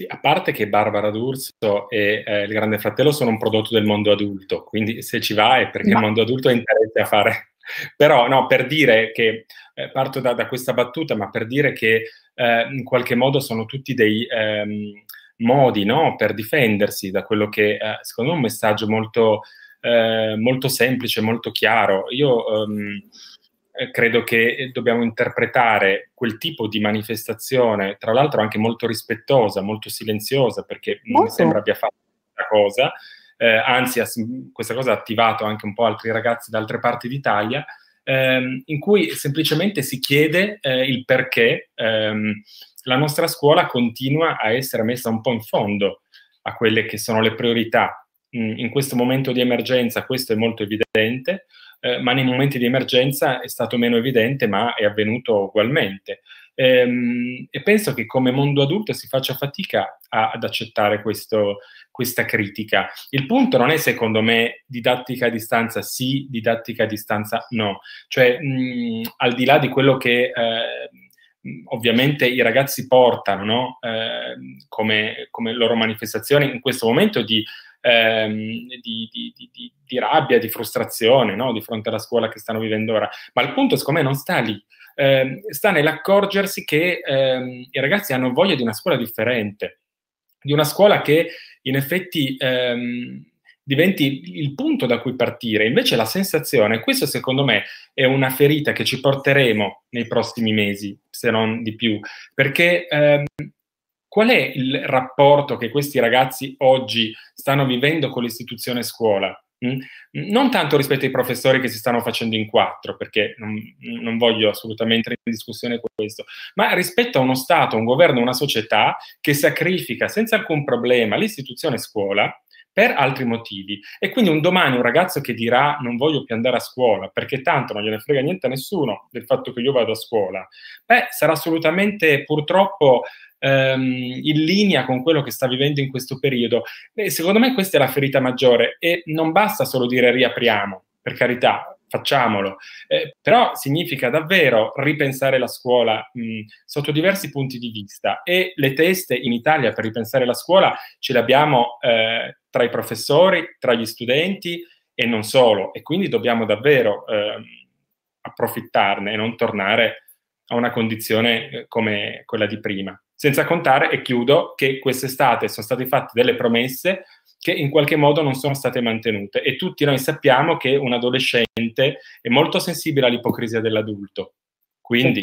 Sì, a parte che Barbara D'Urso e eh, il Grande Fratello sono un prodotto del mondo adulto, quindi se ci va è perché Ma... il mondo adulto è interessato a fare... Però no, per dire che, eh, parto da, da questa battuta, ma per dire che eh, in qualche modo sono tutti dei ehm, modi, no, per difendersi da quello che, eh, secondo me, è un messaggio molto, eh, molto semplice, molto chiaro. Io ehm, credo che dobbiamo interpretare quel tipo di manifestazione, tra l'altro anche molto rispettosa, molto silenziosa, perché non mi sembra abbia fatto questa cosa. Eh, anzi, questa cosa ha attivato anche un po' altri ragazzi da altre parti d'Italia, ehm, in cui semplicemente si chiede eh, il perché ehm, la nostra scuola continua a essere messa un po' in fondo a quelle che sono le priorità. Mm, in questo momento di emergenza questo è molto evidente, eh, ma nei momenti di emergenza è stato meno evidente, ma è avvenuto ugualmente. Ehm, e penso che come mondo adulto si faccia fatica a, ad accettare questo... questa critica. Il punto non è, secondo me, didattica a distanza sì, didattica a distanza no. Cioè, mh, al di là di quello che eh, ovviamente i ragazzi portano, no? eh, come, come loro manifestazione in questo momento di, ehm, di, di, di, di rabbia, di frustrazione, no? Di fronte alla scuola che stanno vivendo ora. Ma il punto, secondo me, non sta lì. Eh, sta nell'accorgersi che ehm, i ragazzi hanno voglia di una scuola differente, di una scuola che in effetti ehm, diventi il punto da cui partire. Invece la sensazione, questo secondo me è una ferita che ci porteremo nei prossimi mesi, se non di più, perché ehm, qual è il rapporto che questi ragazzi oggi stanno vivendo con l'istituzione scuola? Mm? Non tanto rispetto ai professori che si stanno facendo in quattro, perché non, non voglio assolutamente in discussione questo, ma rispetto a uno Stato, un governo, una società che sacrifica senza alcun problema l'istituzione scuola per altri motivi. E quindi un domani un ragazzo che dirà non voglio più andare a scuola perché tanto non gliene frega niente a nessuno del fatto che io vado a scuola, beh, sarà assolutamente purtroppo in linea con quello che sta vivendo in questo periodo. Beh, secondo me questa è la ferita maggiore, e non basta solo dire riapriamo, per carità, facciamolo, eh, però significa davvero ripensare la scuola mh, sotto diversi punti di vista, e le teste in Italia per ripensare la scuola ce le abbiamo eh, tra i professori, tra gli studenti e non solo, e quindi dobbiamo davvero eh, approfittarne e non tornare a una condizione come quella di prima. Senza contare, e chiudo, che quest'estate sono state fatte delle promesse che in qualche modo non sono state mantenute, e tutti noi sappiamo che un adolescente è molto sensibile all'ipocrisia dell'adulto. Quindi...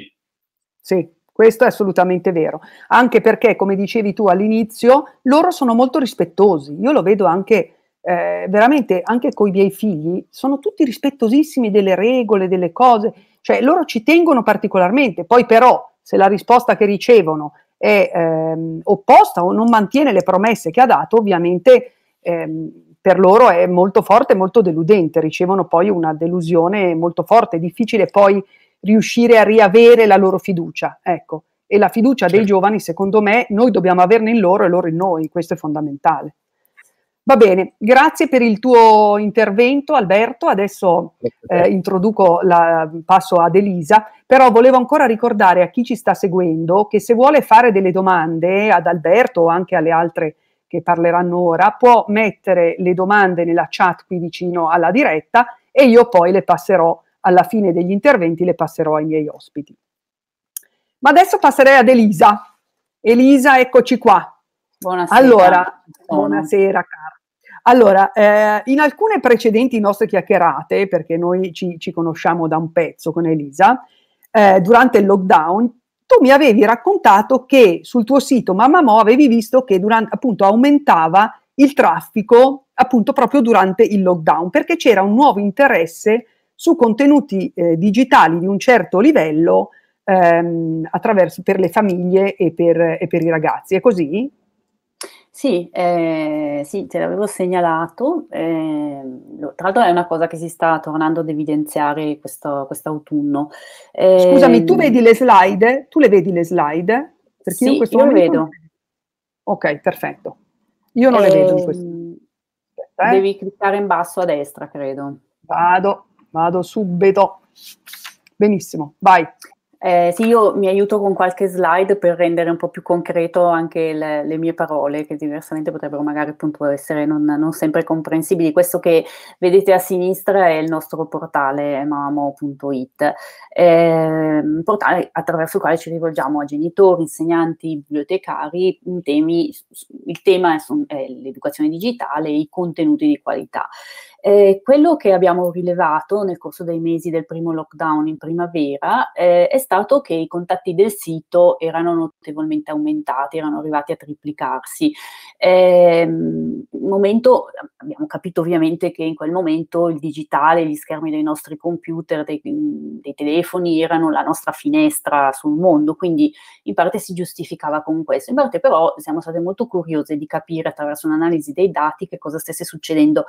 Sì. Sì, questo è assolutamente vero. Anche perché, come dicevi tu all'inizio, loro sono molto rispettosi. Io lo vedo anche... Eh, veramente anche con i miei figli sono tutti rispettosissimi delle regole, delle cose, cioè loro ci tengono particolarmente. Poi però se la risposta che ricevono è ehm, opposta o non mantiene le promesse che ha dato, ovviamente ehm, per loro è molto forte, molto deludente, ricevono poi una delusione molto forte, è difficile poi riuscire a riavere la loro fiducia, ecco. E la fiducia dei giovani, secondo me, noi dobbiamo averne in loro e loro in noi, questo è fondamentale. Va bene, grazie per il tuo intervento, Alberto. Adesso eh, introduco la, passo ad Elisa, però volevo ancora ricordare a chi ci sta seguendo che se vuole fare delle domande ad Alberto o anche alle altre che parleranno ora, può mettere le domande nella chat qui vicino alla diretta e io poi le passerò, alla fine degli interventi, le passerò ai miei ospiti. Ma adesso passerei ad Elisa. Elisa, eccoci qua. Buonasera. Allora, buonasera cara. Allora, eh, in alcune precedenti nostre chiacchierate, perché noi ci, ci conosciamo da un pezzo con Elisa, eh, durante il lockdown tu mi avevi raccontato che sul tuo sito Mamamò avevi visto che durante, appunto, aumentava il traffico appunto proprio durante il lockdown, perché c'era un nuovo interesse su contenuti eh, digitali di un certo livello ehm, attraverso, per le famiglie e per, e per i ragazzi. È così? Sì, eh, sì, te l'avevo segnalato, eh, tra l'altro è una cosa che si sta tornando ad evidenziare quest'autunno. Eh, Scusami, tu vedi le slide? Tu le vedi le slide? Perché sì, io in questo io momento vedo. Non... Ok, perfetto. Io non eh, le vedo in questo momento. Eh? Devi cliccare in basso a destra, credo. Vado, vado subito. Benissimo, vai. Eh, sì, io mi aiuto con qualche slide per rendere un po' più concreto anche le, le mie parole, che diversamente potrebbero magari appunto essere non, non sempre comprensibili. Questo che vedete a sinistra è il nostro portale mamamò punto it, eh, un portale attraverso il quale ci rivolgiamo a genitori, insegnanti, bibliotecari, in temi, il tema è, è l'educazione digitale e i contenuti di qualità. Eh, quello che abbiamo rilevato nel corso dei mesi del primo lockdown in primavera eh, è stato che i contatti del sito erano notevolmente aumentati, erano arrivati a triplicarsi. Eh, momento, abbiamo capito ovviamente che in quel momento il digitale, gli schermi dei nostri computer, dei, dei telefoni erano la nostra finestra sul mondo, quindi in parte si giustificava con questo. In parte però siamo state molto curiose di capire attraverso un'analisi dei dati che cosa stesse succedendo.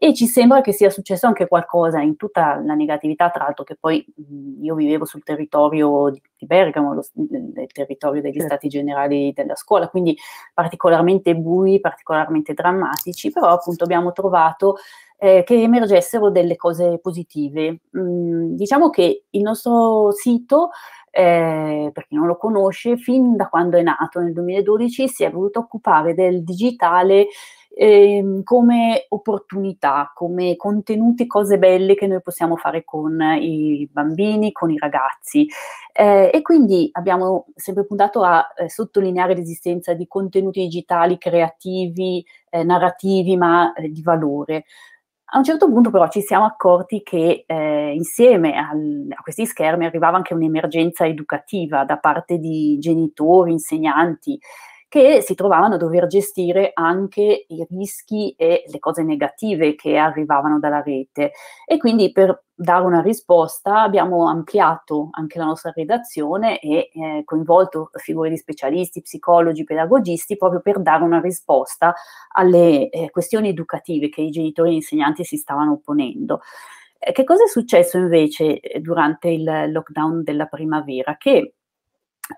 E ci sembra che sia successo anche qualcosa in tutta la negatività, tra l'altro che poi mh, io vivevo sul territorio di Bergamo, lo, il territorio degli certo. Stati Generali della scuola, quindi particolarmente bui, particolarmente drammatici, però appunto abbiamo trovato eh, che emergessero delle cose positive. Mh, diciamo che il nostro sito, eh, per chi non lo conosce, fin da quando è nato nel duemiladodici si è voluto occupare del digitale Ehm, come opportunità, come contenuti, cose belle che noi possiamo fare con i bambini, con i ragazzi. Eh, e quindi abbiamo sempre puntato a eh, sottolineare l'esistenza di contenuti digitali creativi, eh, narrativi, ma eh, di valore. A un certo punto però ci siamo accorti che eh, insieme al, a questi schermi arrivava anche un'emergenza educativa da parte di genitori, insegnanti, che si trovavano a dover gestire anche i rischi e le cose negative che arrivavano dalla rete. E quindi per dare una risposta abbiamo ampliato anche la nostra redazione e eh, coinvolto figure di specialisti, psicologi, pedagogisti, proprio per dare una risposta alle eh, questioni educative che i genitori e gli insegnanti si stavano ponendo. Eh, che cosa è successo invece durante il lockdown della primavera? Che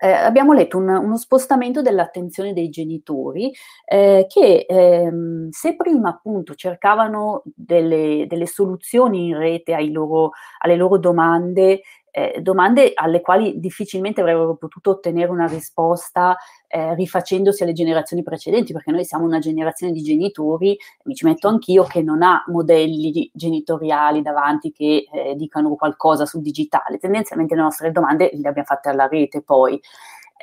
Eh, abbiamo letto un, uno spostamento dell'attenzione dei genitori eh, che ehm, se prima appunto cercavano delle, delle soluzioni in rete ai loro, alle loro domande, Eh, domande alle quali difficilmente avrebbero potuto ottenere una risposta eh, rifacendosi alle generazioni precedenti, perché noi siamo una generazione di genitori, mi ci metto anch'io, che non ha modelli genitoriali davanti che eh, dicano qualcosa sul digitale. Tendenzialmente le nostre domande le abbiamo fatte alla rete poi.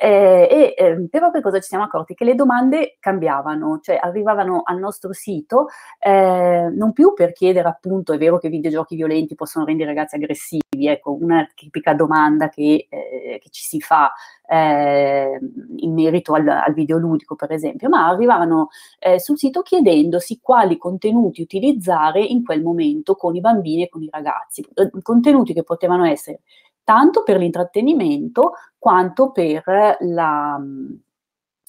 Eh, eh, però per cosa ci siamo accorti? Che le domande cambiavano, cioè arrivavano al nostro sito eh, non più per chiedere appunto, è vero che videogiochi violenti possono rendere i ragazzi aggressivi, ecco una tipica domanda che, eh, che ci si fa eh, in merito al, al videoludico per esempio, ma arrivavano eh, sul sito chiedendosi quali contenuti utilizzare in quel momento con i bambini e con i ragazzi, contenuti che potevano essere tanto per l'intrattenimento quanto per la,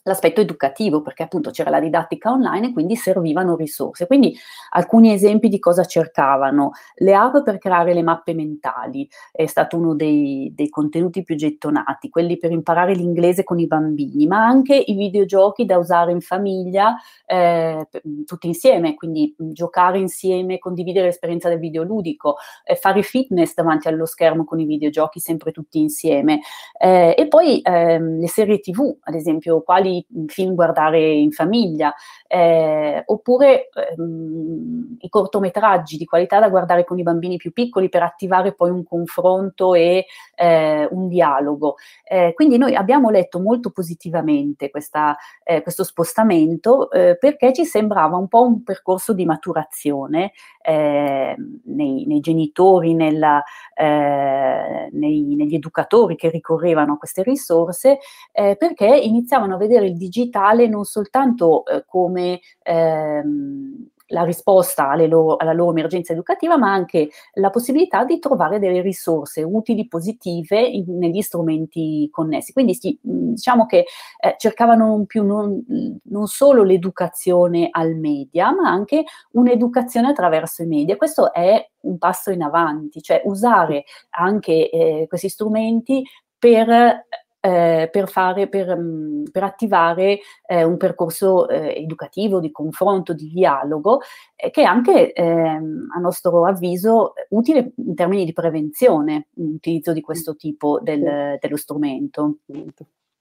l'aspetto educativo, perché appunto c'era la didattica online e quindi servivano risorse. Quindi alcuni esempi di cosa cercavano: le app per creare le mappe mentali, è stato uno dei, dei contenuti più gettonati, quelli per imparare l'inglese con i bambini, ma anche i videogiochi da usare in famiglia, eh, tutti insieme, quindi giocare insieme, condividere l'esperienza del videoludico, eh, fare fitness davanti allo schermo con i videogiochi sempre tutti insieme. Eh, e poi ehm, le serie tivù, ad esempio, quali film guardare in famiglia, eh, oppure ehm, i cortometraggi di qualità da guardare con i bambini più piccoli per attivare poi un confronto e eh, un dialogo. Eh, quindi noi abbiamo letto molto positivamente questa, eh, questo spostamento eh, perché ci sembrava un po' un percorso di maturazione eh, nei, nei genitori, nella, eh, nei, negli educatori che ricorrevano a queste risorse, eh, perché iniziavano a vedere il digitale non soltanto eh, come ehm, la risposta alle loro, alla loro emergenza educativa, ma anche la possibilità di trovare delle risorse utili, positive in, negli strumenti connessi. Quindi sì, diciamo che eh, cercavano non più non, non solo l'educazione al media, ma anche un'educazione attraverso i media. Questo è un passo in avanti, cioè usare anche eh, questi strumenti per eh, per, fare, per, mh, per attivare eh, un percorso eh, educativo, di confronto, di dialogo, eh, che è anche, eh, a nostro avviso, utile in termini di prevenzione, l'utilizzo di questo tipo del, dello strumento.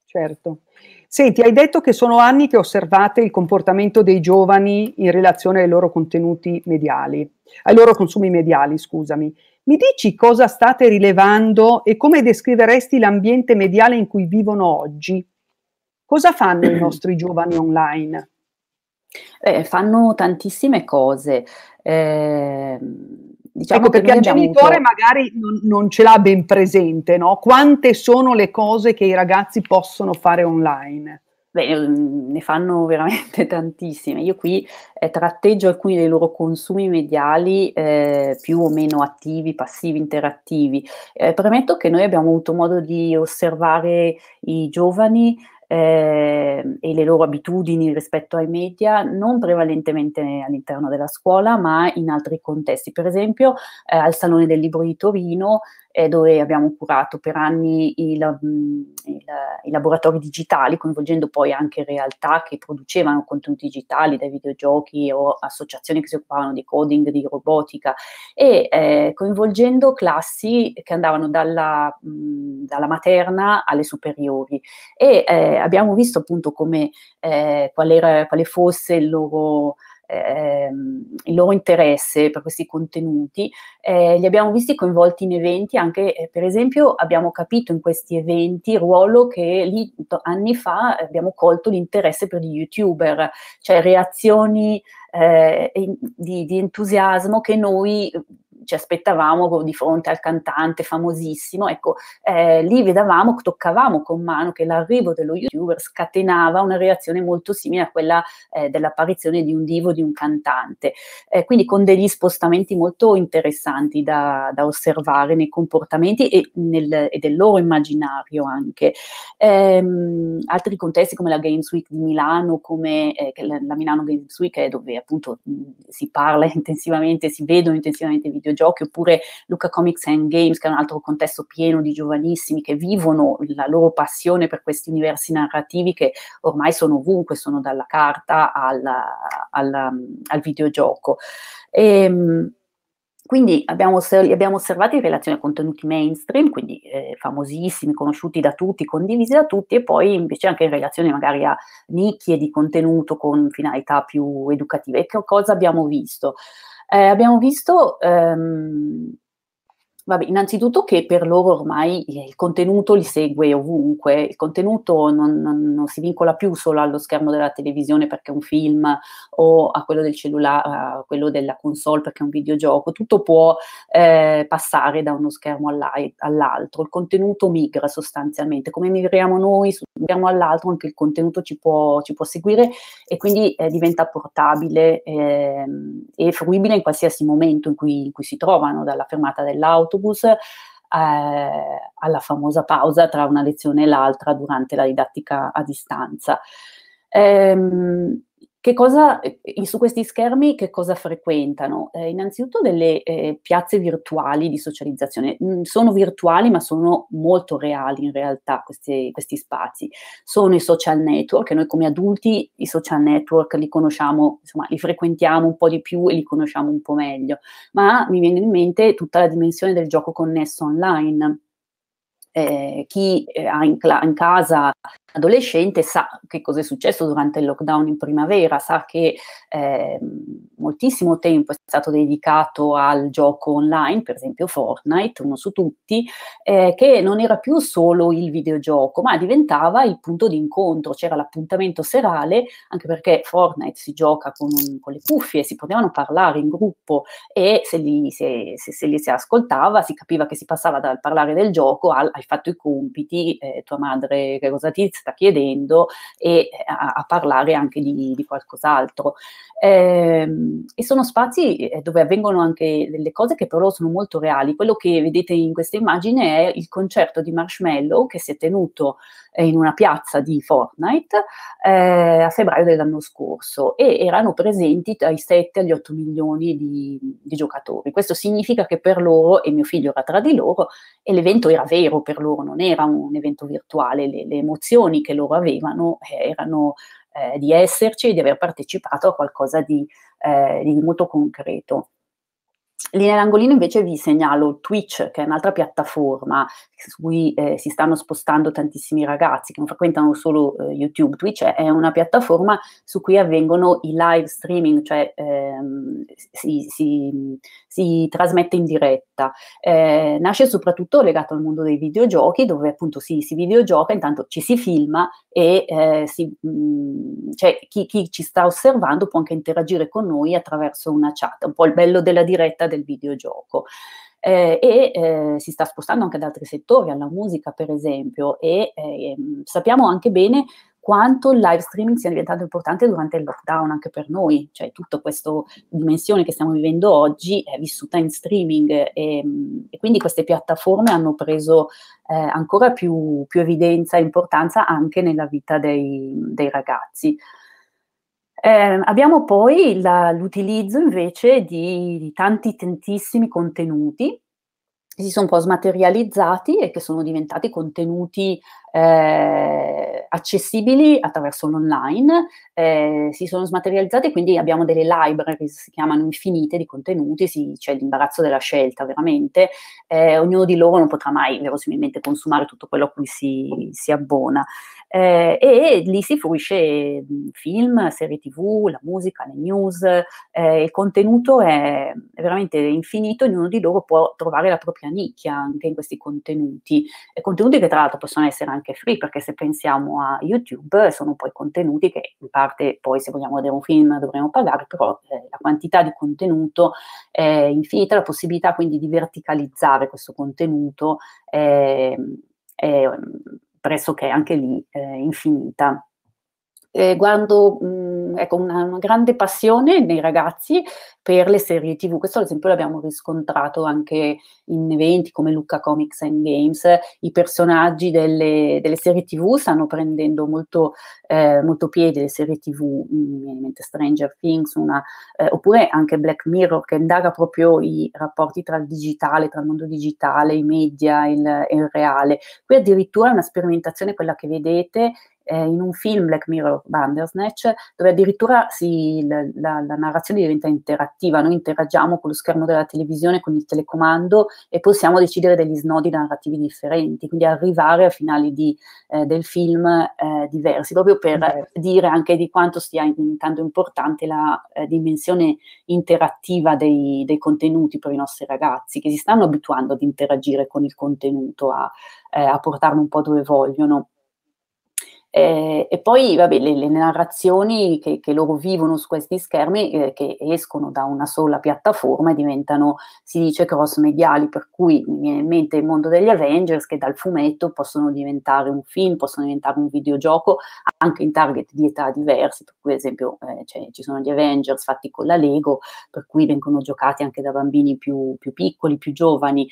Certo. Senti, hai detto che sono anni che osservate il comportamento dei giovani in relazione ai loro contenuti mediali, ai loro consumi mediali, scusami. Mi dici cosa state rilevando e come descriveresti l'ambiente mediale in cui vivono oggi? Cosa fanno i nostri giovani online? Eh, fanno tantissime cose. Eh, diciamo ecco, perché il genitore avuto... magari non, non ce l'ha ben presente, no? Quante sono le cose che i ragazzi possono fare online? Beh, ne fanno veramente tantissime. Io qui eh, tratteggio alcuni dei loro consumi mediali eh, più o meno attivi, passivi, interattivi. Eh, premetto che noi abbiamo avuto modo di osservare i giovani eh, e le loro abitudini rispetto ai media, non prevalentemente all'interno della scuola, ma in altri contesti. Per esempio eh, al Salone del Libro di Torino, dove abbiamo curato per anni i, lab, i, i laboratori digitali, coinvolgendo poi anche realtà che producevano contenuti digitali, dai videogiochi o associazioni che si occupavano di coding, di robotica, e eh, coinvolgendo classi che andavano dalla, mh, dalla materna alle superiori. E eh, abbiamo visto appunto come, eh, qual era, quale fosse il loro... Ehm, il loro interesse per questi contenuti. Eh, li abbiamo visti coinvolti in eventi anche, eh, per esempio abbiamo capito in questi eventi il ruolo che lì anni fa abbiamo colto l'interesse per gli youtuber, cioè reazioni eh, di, di entusiasmo che noi ci aspettavamo di fronte al cantante famosissimo. Ecco, eh, lì vedevamo, toccavamo con mano che l'arrivo dello youtuber scatenava una reazione molto simile a quella eh, dell'apparizione di un divo, di un cantante. Eh, quindi con degli spostamenti molto interessanti da, da osservare nei comportamenti e, nel, e del loro immaginario anche. Ehm, altri contesti come la Games Week di Milano, come eh, la Milano Games Week, è dove appunto si parla intensivamente, si vedono intensivamente video giochi, oppure Lucca Comics and Games, che è un altro contesto pieno di giovanissimi che vivono la loro passione per questi universi narrativi che ormai sono ovunque, sono dalla carta alla, alla, al videogioco. E quindi abbiamo, li abbiamo osservati in relazione a contenuti mainstream, quindi eh, famosissimi, conosciuti da tutti, condivisi da tutti, e poi invece anche in relazione magari a nicchie di contenuto con finalità più educative. E che cosa abbiamo visto? Eh, abbiamo visto ehm, vabbè, innanzitutto che per loro ormai il contenuto li segue ovunque, il contenuto non, non, non si vincola più solo allo schermo della televisione perché è un film, o a quello del cellulare, a quello della console perché è un videogioco. Tutto può eh, passare da uno schermo all'altro, il contenuto migra sostanzialmente, come migriamo noi su un schermo all'altro anche il contenuto ci può, ci può seguire, e quindi eh, diventa portabile eh, e fruibile in qualsiasi momento in cui, in cui si trovano, dalla fermata dell'auto alla famosa pausa tra una lezione e l'altra durante la didattica a distanza. Ehm, che cosa, su questi schermi che cosa frequentano? Eh, innanzitutto delle eh, piazze virtuali di socializzazione. Mm, sono virtuali ma sono molto reali in realtà questi, questi spazi. Sono i social network, noi come adulti i social network li conosciamo, insomma li frequentiamo un po' di più e li conosciamo un po' meglio, ma mi viene in mente tutta la dimensione del gioco connesso online. Eh, chi ha in, in casa un adolescente sa che cosa è successo durante il lockdown in primavera, sa che eh, moltissimo tempo è stato dedicato al gioco online, per esempio Fortnite, uno su tutti, eh, che non era più solo il videogioco, ma diventava il punto di incontro, c'era l'appuntamento serale, anche perché Fortnite si gioca con, un, con le cuffie, si potevano parlare in gruppo, e se li, se, se, se li si ascoltava si capiva che si passava dal parlare del gioco al, al fatto i compiti, eh, tua madre che cosa ti sta chiedendo e a, a parlare anche di, di qualcos'altro. Eh, e sono spazi dove avvengono anche delle cose che però sono molto reali. Quello che vedete in questa immagine è il concerto di Marshmello che si è tenuto eh, in una piazza di Fortnite eh, a febbraio dell'anno scorso e erano presenti dai sette agli otto milioni di, di giocatori. Questo significa che per loro, e mio figlio era tra di loro, e l'evento era vero per loro, non era un evento virtuale, le, le emozioni che loro avevano eh, erano eh, di esserci e di aver partecipato a qualcosa di, eh, di molto concreto. Lì nell'angolino invece vi segnalo Twitch, che è un'altra piattaforma su cui eh, si stanno spostando tantissimi ragazzi che non frequentano solo eh, YouTube. Twitch è una piattaforma su cui avvengono i live streaming, cioè ehm, si, si, si trasmette in diretta. Eh, nasce soprattutto legato al mondo dei videogiochi, dove appunto si, si videogioca, intanto ci si filma e eh, si, mh, cioè, chi, chi ci sta osservando può anche interagire con noi attraverso una chat. Un po' il bello della diretta del videogioco. Eh, e eh, si sta spostando anche ad altri settori, alla musica per esempio, e eh, sappiamo anche bene quanto il live streaming sia diventato importante durante il lockdown anche per noi, cioè tutta questa dimensione che stiamo vivendo oggi è vissuta in streaming e, e quindi queste piattaforme hanno preso eh, ancora più, più evidenza e importanza anche nella vita dei, dei ragazzi. Eh, abbiamo poi l'utilizzo invece di, di tanti, tantissimi contenuti che si sono un po' smaterializzati e che sono diventati contenuti eh, accessibili attraverso l'online, eh, si sono smaterializzati, quindi abbiamo delle library che si chiamano infinite di contenuti, si, c'è l'imbarazzo della scelta veramente, eh, ognuno di loro non potrà mai verosimilmente consumare tutto quello a cui si, si abbona. Eh, e lì si fruisce film, serie tv, la musica, le news, eh, il contenuto è, è veramente infinito, ognuno di loro può trovare la propria nicchia anche in questi contenuti, e contenuti che tra l'altro possono essere anche free, perché se pensiamo a YouTube sono poi contenuti che in parte poi se vogliamo vedere un film dovremo pagare, però eh, la quantità di contenuto è infinita, la possibilità quindi di verticalizzare questo contenuto è, è pressoché anche lì eh, infinita. Eh, guardo mh, ecco, una, una grande passione nei ragazzi per le serie tv. Questo ad esempio l'abbiamo riscontrato anche in eventi come Lucca Comics and Games. I personaggi delle, delle serie tv stanno prendendo molto, eh, molto piede, le serie tv, mi viene in mente Stranger Things, una, eh, oppure anche Black Mirror, che indaga proprio i rapporti tra il digitale, tra il mondo digitale, i media e il, il reale. Qui addirittura è una sperimentazione, quella che vedete, in un film, Black Mirror, Bandersnatch, dove addirittura si, la, la, la narrazione diventa interattiva, noi interagiamo con lo schermo della televisione, con il telecomando, e possiamo decidere degli snodi narrativi differenti, quindi arrivare a finali di, eh, del film eh, diversi, proprio per Beh. dire anche di quanto stia diventando importante la eh, dimensione interattiva dei, dei contenuti per i nostri ragazzi, che si stanno abituando ad interagire con il contenuto, a, eh, a portarlo un po' dove vogliono. Eh, e poi vabbè, le, le narrazioni che, che loro vivono su questi schermi eh, che escono da una sola piattaforma e diventano, si dice, cross mediali, per cui mi viene in mente il mondo degli Avengers, che dal fumetto possono diventare un film, possono diventare un videogioco anche in target di età diversi, per cui ad esempio eh, cioè, ci sono gli Avengers fatti con la Lego, per cui vengono giocati anche da bambini più, più piccoli, più giovani.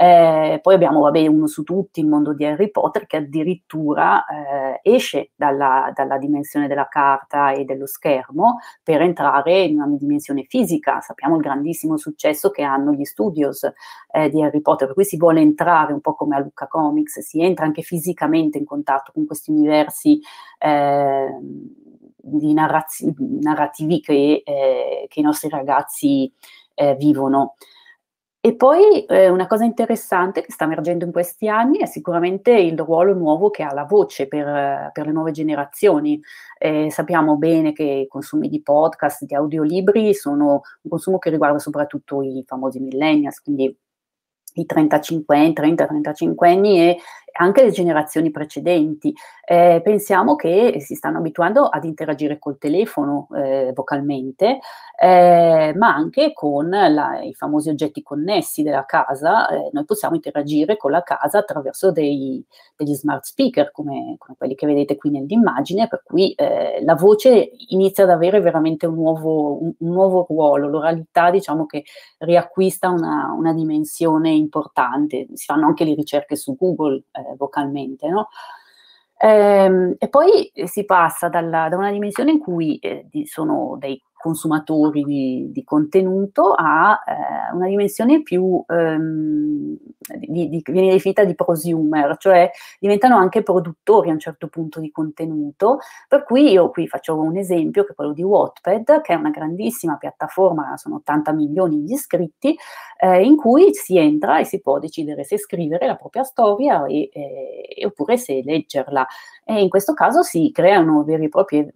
Eh, poi abbiamo, vabbè, uno su tutti, il mondo di Harry Potter, che addirittura eh, esce dalla, dalla dimensione della carta e dello schermo per entrare in una dimensione fisica. Sappiamo il grandissimo successo che hanno gli studios eh, di Harry Potter, per cui si vuole entrare un po' come a Lucca Comics, si entra anche fisicamente in contatto con questi universi eh, di narrazio, narrativi che, eh, che i nostri ragazzi eh, vivono. E poi eh, una cosa interessante che sta emergendo in questi anni è sicuramente il ruolo nuovo che ha la voce per, per le nuove generazioni. Eh, sappiamo bene che i consumi di podcast, di audiolibri sono un consumo che riguarda soprattutto i famosi millennials, quindi i trentacinquenni, trenta trentacinquenni, e anche le generazioni precedenti. Eh, pensiamo che si stanno abituando ad interagire col telefono eh, vocalmente, eh, ma anche con la, i famosi oggetti connessi della casa. Eh, noi possiamo interagire con la casa attraverso dei, degli smart speaker, come, come quelli che vedete qui nell'immagine, per cui eh, la voce inizia ad avere veramente un nuovo, un, un nuovo ruolo. L'oralità, diciamo, che riacquista una, una dimensione importante. Si fanno anche le ricerche su Google eh, vocalmente, no? Ehm, e poi si passa dalla, da una dimensione in cui eh, di, sono dei consumatori di, di contenuto a eh, una dimensione più, ehm, di, di, viene definita di prosumer, cioè diventano anche produttori a un certo punto di contenuto, per cui io qui faccio un esempio che è quello di Wattpad, che è una grandissima piattaforma, sono ottanta milioni di iscritti, eh, in cui si entra e si può decidere se scrivere la propria storia e, e, oppure se leggerla. E in questo caso si creano veri e propri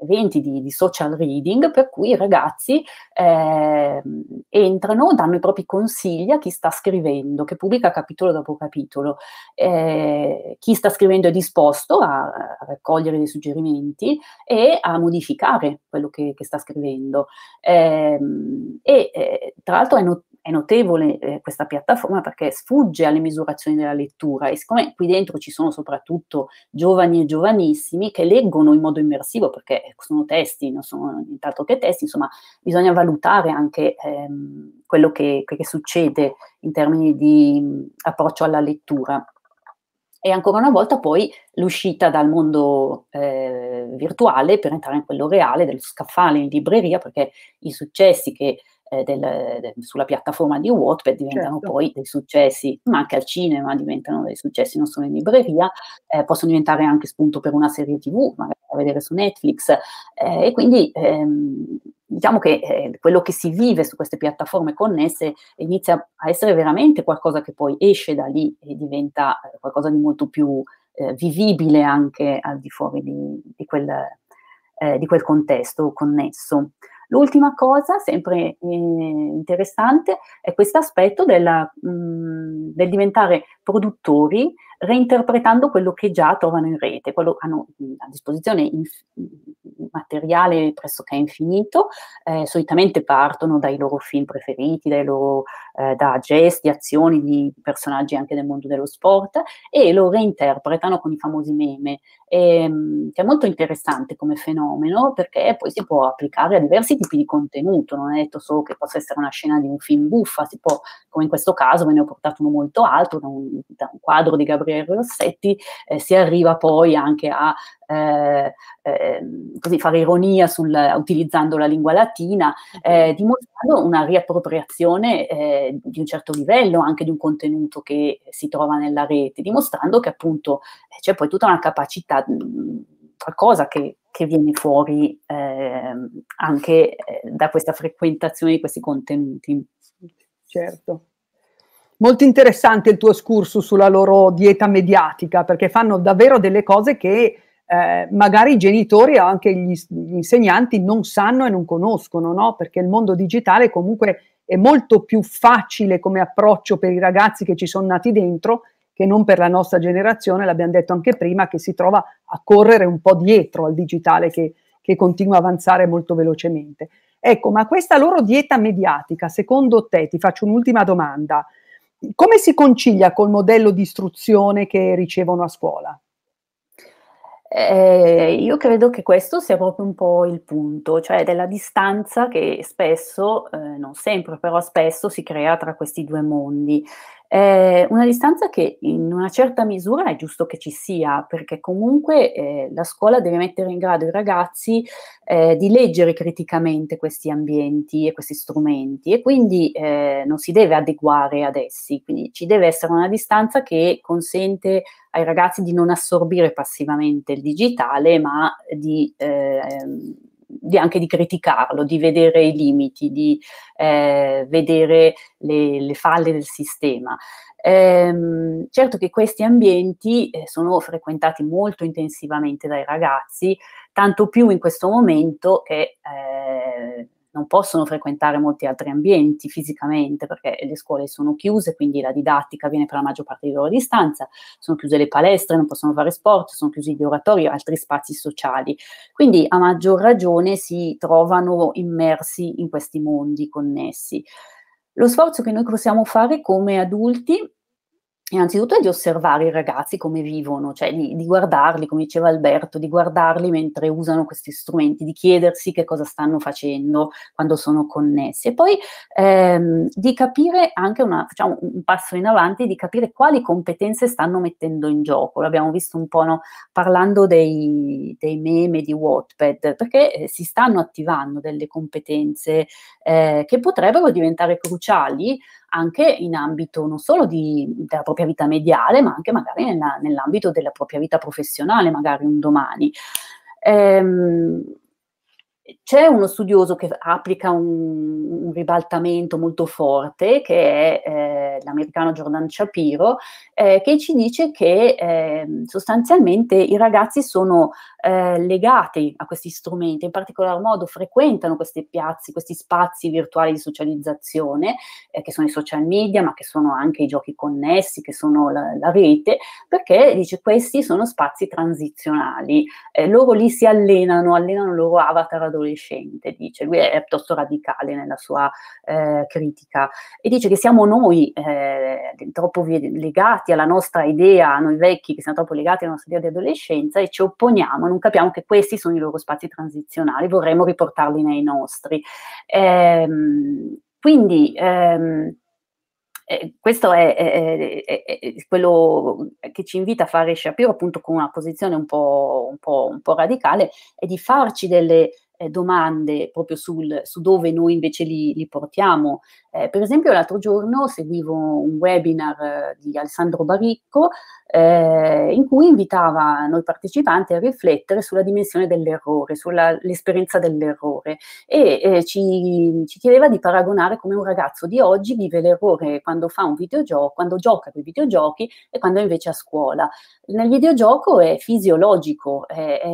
eventi di, di social reading, per cui i ragazzi eh, entrano, danno i propri consigli a chi sta scrivendo, che pubblica capitolo dopo capitolo. Eh, chi sta scrivendo è disposto a, a raccogliere dei suggerimenti e a modificare quello che, che sta scrivendo. Eh, e eh, tra l'altro è not- È notevole eh, questa piattaforma, perché sfugge alle misurazioni della lettura, e siccome qui dentro ci sono soprattutto giovani e giovanissimi che leggono in modo immersivo, perché sono testi, non sono nient'altro che testi, insomma bisogna valutare anche ehm, quello che, che succede in termini di mh, approccio alla lettura. E ancora una volta poi l'uscita dal mondo eh, virtuale per entrare in quello reale, dello scaffale in libreria, perché i successi che Del, del, sulla piattaforma di Wattpad diventano, certo, poi dei successi, ma anche al cinema diventano dei successi, non solo in libreria, eh, possono diventare anche spunto per una serie tivù, magari da vedere su Netflix, eh, e quindi ehm, diciamo che eh, quello che si vive su queste piattaforme connesse inizia a essere veramente qualcosa che poi esce da lì e diventa eh, qualcosa di molto più eh, vivibile anche al di fuori di, di, quel, eh, di quel contesto connesso. L'ultima cosa, sempre eh, interessante, è questo aspetto della, mh, del diventare produttori, reinterpretando quello che già trovano in rete. Quello hanno a disposizione inf- materiale pressoché infinito, eh, solitamente partono dai loro film preferiti, dai loro, eh, da gesti, azioni di personaggi anche del mondo dello sport, e lo reinterpretano con i famosi meme, e, che è molto interessante come fenomeno, perché poi si può applicare a diversi tipi di contenuto. Non è detto solo che possa essere una scena di un film buffa, si può, come in questo caso, ve ne ho portato uno molto alto, da un, da un quadro di Gabriele Rossetti, eh, si arriva poi anche a eh, eh, così fare ironia sul, utilizzando la lingua latina, eh, dimostrando una riappropriazione eh, di un certo livello anche di un contenuto che si trova nella rete, dimostrando che appunto eh, c'è poi tutta una capacità, mh, qualcosa che, che viene fuori eh, anche eh, da questa frequentazione di questi contenuti. Certo. Molto interessante il tuo excursus sulla loro dieta mediatica, perché fanno davvero delle cose che eh, magari i genitori o anche gli, gli insegnanti non sanno e non conoscono, no? Perché il mondo digitale comunque è molto più facile come approccio per i ragazzi che ci sono nati dentro, che non per la nostra generazione, l'abbiamo detto anche prima, che si trova a correre un po' dietro al digitale che, che continua a avanzare molto velocemente. Ecco, ma questa loro dieta mediatica, secondo te, ti faccio un'ultima domanda, come si concilia col modello di istruzione che ricevono a scuola? Eh, io credo che questo sia proprio un po' il punto, cioè della distanza che spesso, eh, non sempre, però spesso si crea tra questi due mondi. Eh, una distanza che in una certa misura è giusto che ci sia, perché comunque eh, la scuola deve mettere in grado i ragazzi eh, di leggere criticamente questi ambienti e questi strumenti, e quindi eh, non si deve adeguare ad essi, quindi ci deve essere una distanza che consente ai ragazzi di non assorbire passivamente il digitale, ma di... Eh, Di anche di criticarlo, di vedere i limiti, di eh, vedere le, le falle del sistema. Ehm, certo che questi ambienti eh, sono frequentati molto intensivamente dai ragazzi, tanto più in questo momento che eh, non possono frequentare molti altri ambienti fisicamente, perché le scuole sono chiuse, quindi la didattica viene per la maggior parte di loro a distanza, sono chiuse le palestre, non possono fare sport, sono chiusi gli oratori e altri spazi sociali. Quindi a maggior ragione si trovano immersi in questi mondi connessi. Lo sforzo che noi possiamo fare come adulti innanzitutto è di osservare i ragazzi come vivono, cioè di, di guardarli, come diceva Alberto, di guardarli mentre usano questi strumenti, di chiedersi che cosa stanno facendo quando sono connessi. E poi ehm, di capire anche una, facciamo un passo in avanti, di capire quali competenze stanno mettendo in gioco. L'abbiamo visto un po', no? Parlando dei, dei meme di Wattpad, perché si stanno attivando delle competenze eh, che potrebbero diventare cruciali anche in ambito non solo di, della propria vita mediale, ma anche magari nella, nell'ambito della propria vita professionale, magari un domani. Ehm, c'è uno studioso che applica un, un ribaltamento molto forte, che è eh, l'americano Jordan Shapiro, eh, che ci dice che eh, sostanzialmente i ragazzi sono eh, legati a questi strumenti, in particolar modo frequentano questi piazzi, questi spazi virtuali di socializzazione, eh, che sono i social media, ma che sono anche i giochi connessi, che sono la, la rete, perché, dice, questi sono spazi transizionali. Eh, loro lì si allenano, allenano il loro avatar ad adolescente, dice, lui è piuttosto radicale nella sua eh, critica, e dice che siamo noi eh, troppo legati alla nostra idea, noi vecchi che siamo troppo legati alla nostra idea di adolescenza e ci opponiamo, non capiamo che questi sono i loro spazi transizionali, vorremmo riportarli nei nostri. Ehm, quindi ehm, Eh, questo è, è, è, è quello che ci invita a fare Shapiro, appunto, con una posizione un po', un po', un po' radicale, è di farci delle eh, domande proprio sul, su dove noi invece li, li portiamo. Eh, per esempio l'altro giorno seguivo un webinar eh, di Alessandro Baricco eh, in cui invitava noi partecipanti a riflettere sulla dimensione dell'errore, sull'esperienza dell'errore, e eh, ci, ci chiedeva di paragonare come un ragazzo di oggi vive l'errore quando fa un videogioco, quando gioca con i videogiochi e quando invece a scuola. Nel videogioco è fisiologico, è, è,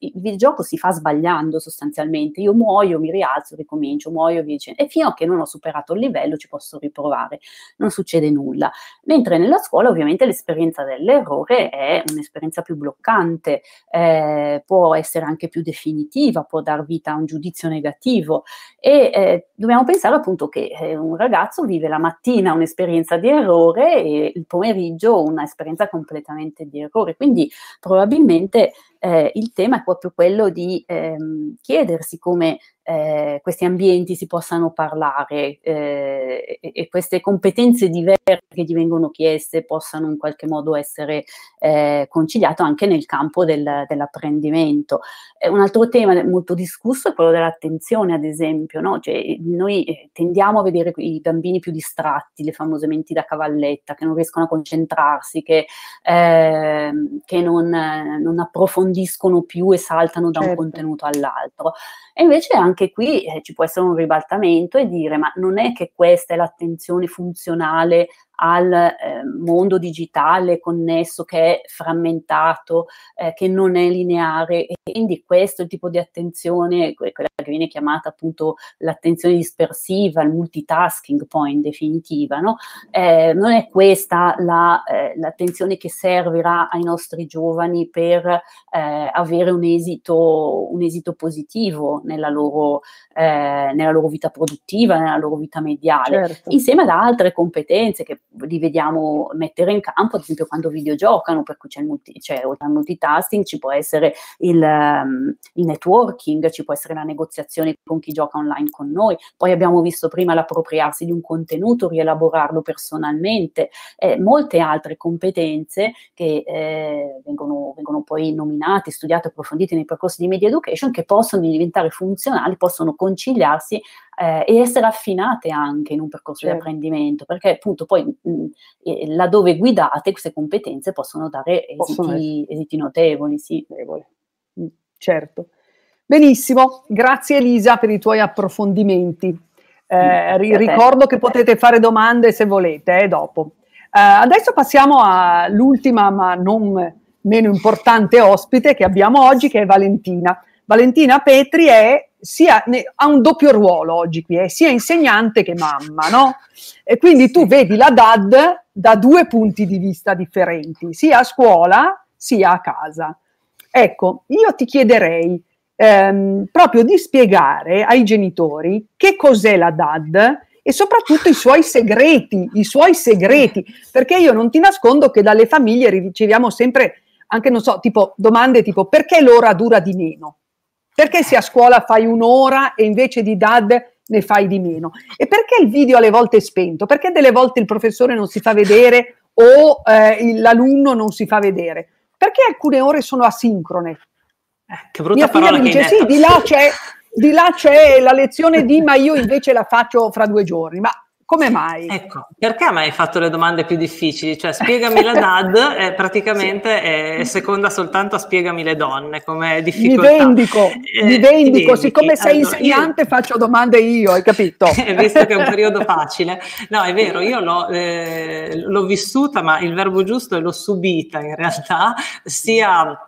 il videogioco si fa sbagliando sostanzialmente, io muoio, mi rialzo, ricomincio, muoio, via, e fino a che non ho superato il livello ci posso riprovare, non succede nulla. Mentre nella scuola ovviamente l'esperienza dell'errore è un'esperienza più bloccante, eh, può essere anche più definitiva, può dar vita a un giudizio negativo, e eh, dobbiamo pensare appunto che eh, un ragazzo vive la mattina un'esperienza di errore e il pomeriggio un'esperienza completamente di errore, quindi probabilmente eh, il tema è proprio quello di ehm, chiedersi come Eh, questi ambienti si possano parlare eh, e, e queste competenze diverse che gli vengono chieste possano in qualche modo essere eh, conciliate anche nel campo del, dell'apprendimento. Eh, un altro tema molto discusso è quello dell'attenzione, ad esempio, no? Cioè, noi tendiamo a vedere i bambini più distratti, le famose menti da cavalletta, che non riescono a concentrarsi, che, eh, che non, non approfondiscono più e saltano da [S2] Certo. [S1] Un contenuto all'altro. E invece anche Anche qui eh, ci può essere un ribaltamento e dire, ma non è che questa è l'attenzione funzionale al eh, mondo digitale connesso, che è frammentato, eh, che non è lineare, e quindi questo è il tipo di attenzione, quella che viene chiamata appunto l'attenzione dispersiva, il multitasking poi in definitiva, no? Eh, non è questa la, eh, l'attenzione che servirà ai nostri giovani per eh, avere un esito, un esito positivo nella loro, eh, nella loro vita produttiva, nella loro vita mediale, certo, insieme ad altre competenze che li vediamo mettere in campo, ad esempio quando videogiocano, per cui c'è il multi, cioè, oltre al multitasking ci può essere il, um, il networking, ci può essere la negoziazione con chi gioca online con noi, poi abbiamo visto prima l'appropriarsi di un contenuto, rielaborarlo personalmente, eh, molte altre competenze che eh, vengono, vengono poi nominate, studiate, approfondite nei percorsi di media education, che possono diventare funzionali, possono conciliarsi Eh, e essere affinate anche in un percorso, certo, di apprendimento, perché appunto poi mh, eh, laddove guidate queste competenze possono dare esiti, possono esiti notevoli, sì. Certo. Benissimo, grazie Elisa per i tuoi approfondimenti. Eh, ri ricordo che potete fare domande se volete, eh, dopo. Eh, adesso passiamo all'ultima ma non meno importante ospite che abbiamo oggi, che è Valentina. Valentina Petri è sia ne, ha un doppio ruolo oggi qui, eh, sia insegnante che mamma, no? E quindi tu vedi la D A D da due punti di vista differenti, sia a scuola sia a casa. Ecco, io ti chiederei ehm, proprio di spiegare ai genitori che cos'è la D A D e soprattutto i suoi segreti, i suoi segreti, perché io non ti nascondo che dalle famiglie riceviamo sempre anche, non so, tipo domande tipo perché l'ora dura di meno? Perché se a scuola fai un'ora e invece di D A D ne fai di meno? E perché il video alle volte è spento? Perché delle volte il professore non si fa vedere o eh, l'alunno non si fa vedere? Perché alcune ore sono asincrone? Eh, che brutta Mia figlia parola mi dice, sì, di là, c'è, di là c'è la lezione di, ma io invece la faccio fra due giorni. Ma come mai? Ecco, perché mi hai fatto le domande più difficili? Cioè, spiegami la D A D, è praticamente sì. È seconda soltanto a spiegami le donne, come difficoltà. Mi vendico, eh, mi vendico. Siccome sei allora, insegnante io... faccio domande io, hai capito? Visto che è un periodo facile. No, è vero, io l'ho, eh, l'ho vissuta, ma il verbo giusto è l'ho subita in realtà, sia...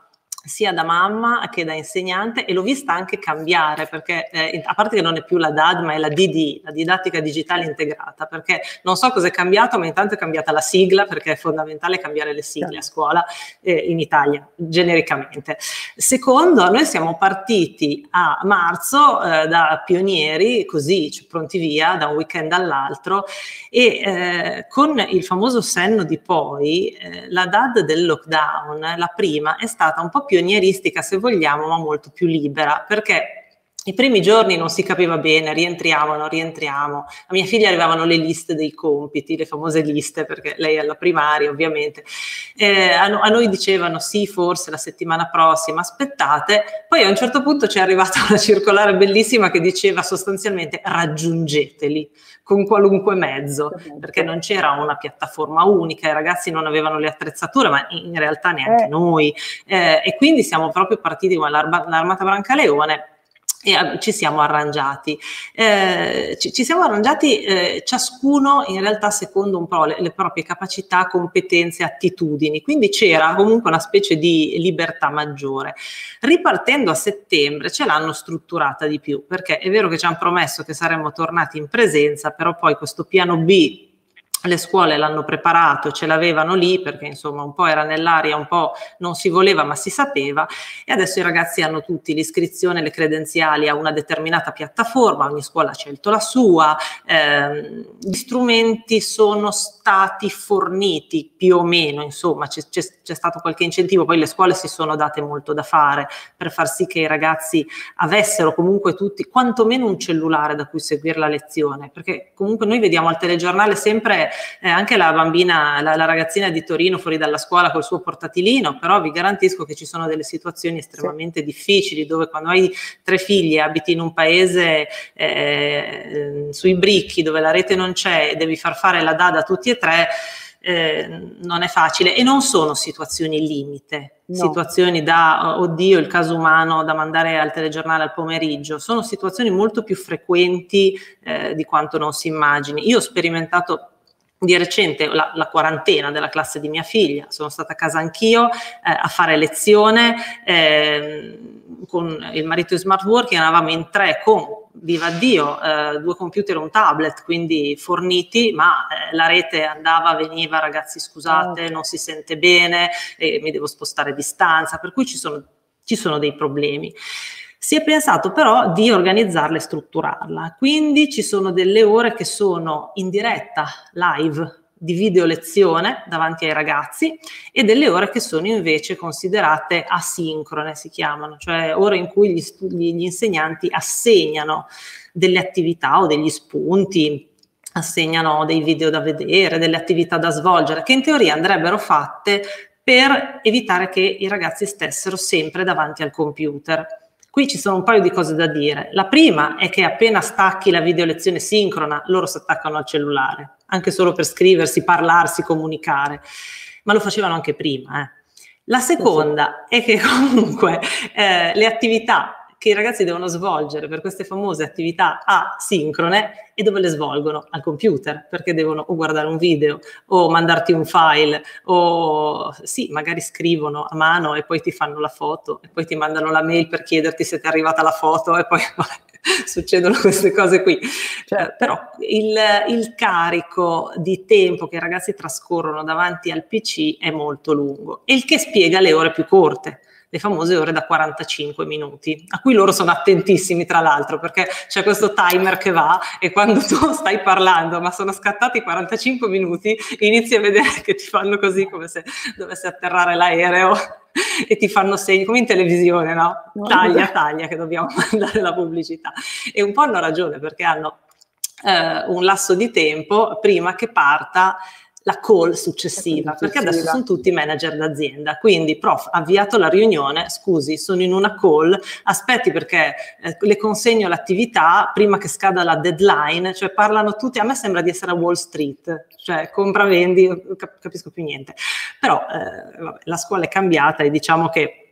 sia da mamma che da insegnante, e l'ho vista anche cambiare, perché eh, a parte che non è più la D A D ma è la D D, la didattica digitale integrata, perché non so cosa è cambiato, ma intanto è cambiata la sigla, perché è fondamentale cambiare le sigle a scuola eh, in Italia, genericamente. Secondo, noi siamo partiti a marzo eh, da pionieri, così, cioè, pronti via, da un weekend all'altro, e eh, con il famoso senno di poi, eh, la D A D del lockdown, la prima, è stata un po' più pionieristica se vogliamo, ma molto più libera, perché i primi giorni non si capiva bene, rientriamo, non rientriamo, a mia figlia arrivavano le liste dei compiti, le famose liste, perché lei è alla primaria ovviamente, eh, a, no, a noi dicevano sì, forse la settimana prossima, aspettate, poi a un certo punto ci è arrivata una circolare bellissima che diceva sostanzialmente raggiungeteli con qualunque mezzo, perché non c'era una piattaforma unica, i ragazzi non avevano le attrezzature, ma in realtà neanche eh. noi, eh, e quindi siamo proprio partiti come l'Armata Brancaleone, e ci siamo arrangiati, eh, ci, ci siamo arrangiati eh, ciascuno in realtà secondo un po' le, le proprie capacità, competenze, attitudini, quindi c'era comunque una specie di libertà maggiore. Ripartendo a settembre ce l'hanno strutturata di più, perché è vero che ci hanno promesso che saremmo tornati in presenza, però poi questo piano B le scuole l'hanno preparato, ce l'avevano lì, perché insomma un po' era nell'aria, un po' non si voleva ma si sapeva, e adesso i ragazzi hanno tutti l'iscrizione, le credenziali a una determinata piattaforma, ogni scuola ha scelto la sua, eh, gli strumenti sono stati forniti più o meno, insomma c'è, c'è, c'è stato qualche incentivo, poi le scuole si sono date molto da fare per far sì che i ragazzi avessero comunque tutti quantomeno un cellulare da cui seguire la lezione, perché comunque noi vediamo al telegiornale sempre Eh, anche la bambina, la, la ragazzina di Torino fuori dalla scuola col suo portatilino, però vi garantisco che ci sono delle situazioni estremamente sì. difficili, dove quando hai tre figli e abiti in un paese eh, sui bricchi dove la rete non c'è e devi far fare la D A D a tutti e tre, eh, non è facile, e non sono situazioni limite. No. Situazioni da, oddio, il caso umano da mandare al telegiornale al pomeriggio, sono situazioni molto più frequenti eh, di quanto non si immagini. Io ho sperimentato di recente la, la quarantena della classe di mia figlia, sono stata a casa anch'io eh, a fare lezione, eh, con il marito in smart working, eravamo in tre con, viva Dio, eh, due computer e un tablet, quindi forniti, ma eh, la rete andava, veniva, ragazzi scusate, oh. non si sente bene, eh, mi devo spostare a distanza, per cui ci sono, ci sono dei problemi. Si è pensato però di organizzarla e strutturarla, quindi ci sono delle ore che sono in diretta, live, di video lezione davanti ai ragazzi, e delle ore che sono invece considerate asincrone, si chiamano, cioè ore in cui gli, studi, gli insegnanti assegnano delle attività o degli spunti, assegnano dei video da vedere, delle attività da svolgere, che in teoria andrebbero fatte per evitare che i ragazzi stessero sempre davanti al computer. Qui ci sono un paio di cose da dire. La prima è che appena stacchi la videolezione sincrona, loro si attaccano al cellulare, anche solo per scriversi, parlarsi, comunicare, ma lo facevano anche prima. Eh. La seconda è che comunque eh, le attività che i ragazzi devono svolgere per queste famose attività asincrone, e dove le svolgono? Al computer, perché devono o guardare un video o mandarti un file, o sì, magari scrivono a mano e poi ti fanno la foto e poi ti mandano la mail per chiederti se ti è arrivata la foto e poi succedono queste cose qui. Cioè, però il, il carico di tempo che i ragazzi trascorrono davanti al P C è molto lungo, e il che spiega le ore più corte, le famose ore da quarantacinque minuti, a cui loro sono attentissimi, tra l'altro, perché c'è questo timer che va e quando tu stai parlando ma sono scattati quarantacinque minuti inizi a vedere che ti fanno così, come se dovesse atterrare l'aereo, e ti fanno segni, come in televisione, no? Taglia, taglia, che dobbiamo mandare la pubblicità. E un po' hanno ragione, perché hanno eh, un lasso di tempo prima che parta la call successiva, perché adesso sono tutti manager d'azienda, quindi prof, avviato la riunione, scusi, sono in una call, aspetti perché eh, le consegno l'attività prima che scada la deadline, cioè parlano tutti, a me sembra di essere a Wall Street, cioè compra, vendi, cap- capisco più niente, però eh, vabbè, la scuola è cambiata e diciamo che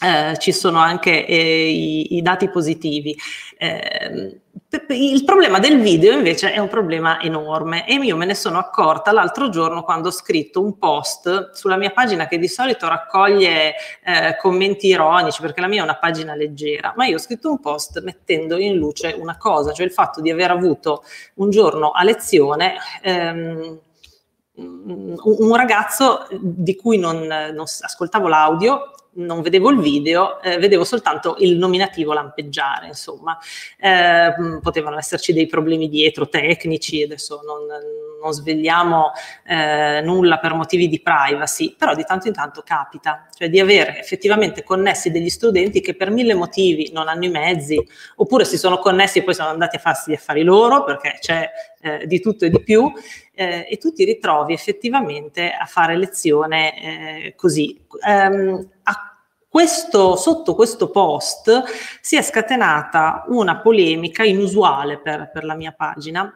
Eh, ci sono anche eh, i, i dati positivi. Eh, il problema del video invece è un problema enorme, e io me ne sono accorta l'altro giorno quando ho scritto un post sulla mia pagina, che di solito raccoglie eh, commenti ironici, perché la mia è una pagina leggera, ma io ho scritto un post mettendo in luce una cosa, cioè il fatto di aver avuto un giorno a lezione ehm, un ragazzo di cui non, non ascoltavo l'audio, non vedevo il video, eh, vedevo soltanto il nominativo lampeggiare, insomma. Eh, potevano esserci dei problemi dietro, tecnici, adesso non, non svegliamo eh, nulla per motivi di privacy, però di tanto in tanto capita, cioè di avere effettivamente connessi degli studenti che per mille motivi non hanno i mezzi, oppure si sono connessi e poi sono andati a farsi gli affari loro, perché c'è eh, di tutto e di più, eh, e tu ti ritrovi effettivamente a fare lezione eh, così. Um, a Questo, sotto questo post si è scatenata una polemica inusuale per, per la mia pagina,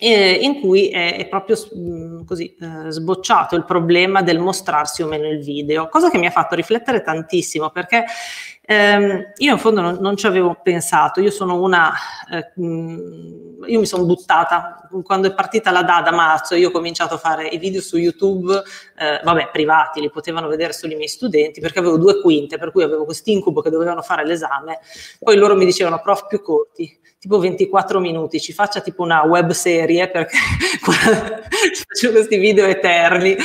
eh, in cui è, è proprio mh, così eh, sbocciato il problema del mostrarsi o meno il video, cosa che mi ha fatto riflettere tantissimo, perché ehm, io in fondo non, non ci avevo pensato. Io sono una... Eh, mh, io mi sono buttata, quando è partita la D A D a marzo, io ho cominciato a fare i video su YouTube, eh, vabbè, privati, li potevano vedere solo i miei studenti, perché avevo due quinte, per cui avevo quest'incubo che dovevano fare l'esame, poi loro mi dicevano, prof, più corti, tipo ventiquattro minuti, ci faccia tipo una web serie, perché faccio questi video eterni,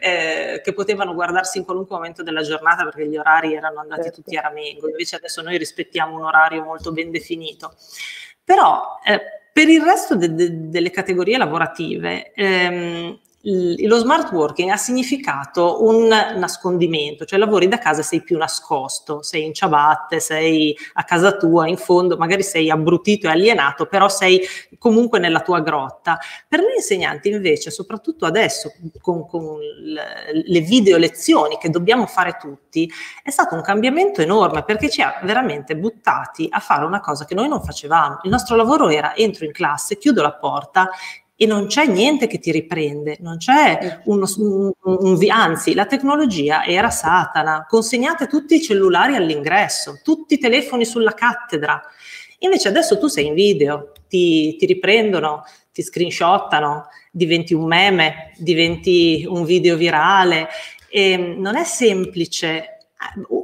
eh, che potevano guardarsi in qualunque momento della giornata, perché gli orari erano andati certo. tutti a ramengo, invece adesso noi rispettiamo un orario molto ben definito. Però eh, per il resto de- de- delle categorie lavorative ehm, l- lo smart working ha significato un nascondimento, cioè lavori da casa, sei più nascosto, sei in ciabatte, sei a casa tua in fondo, magari sei abbrutito e alienato, però sei comunque nella tua grotta. Per noi insegnanti invece, soprattutto adesso con, con l- le video lezioni che dobbiamo fare tutti, è stato un cambiamento enorme, perché ci ha veramente buttati a fare una cosa che noi non facevamo. Il nostro lavoro era: entro in classe, chiudo la porta e non c'è niente che ti riprende, non c'è uno, un, un, anzi la tecnologia era Satana, consegnate tutti i cellulari all'ingresso, tutti i telefoni sulla cattedra. Invece adesso tu sei in video, ti, ti riprendono, ti screenshottano, diventi un meme, diventi un video virale, e non è semplice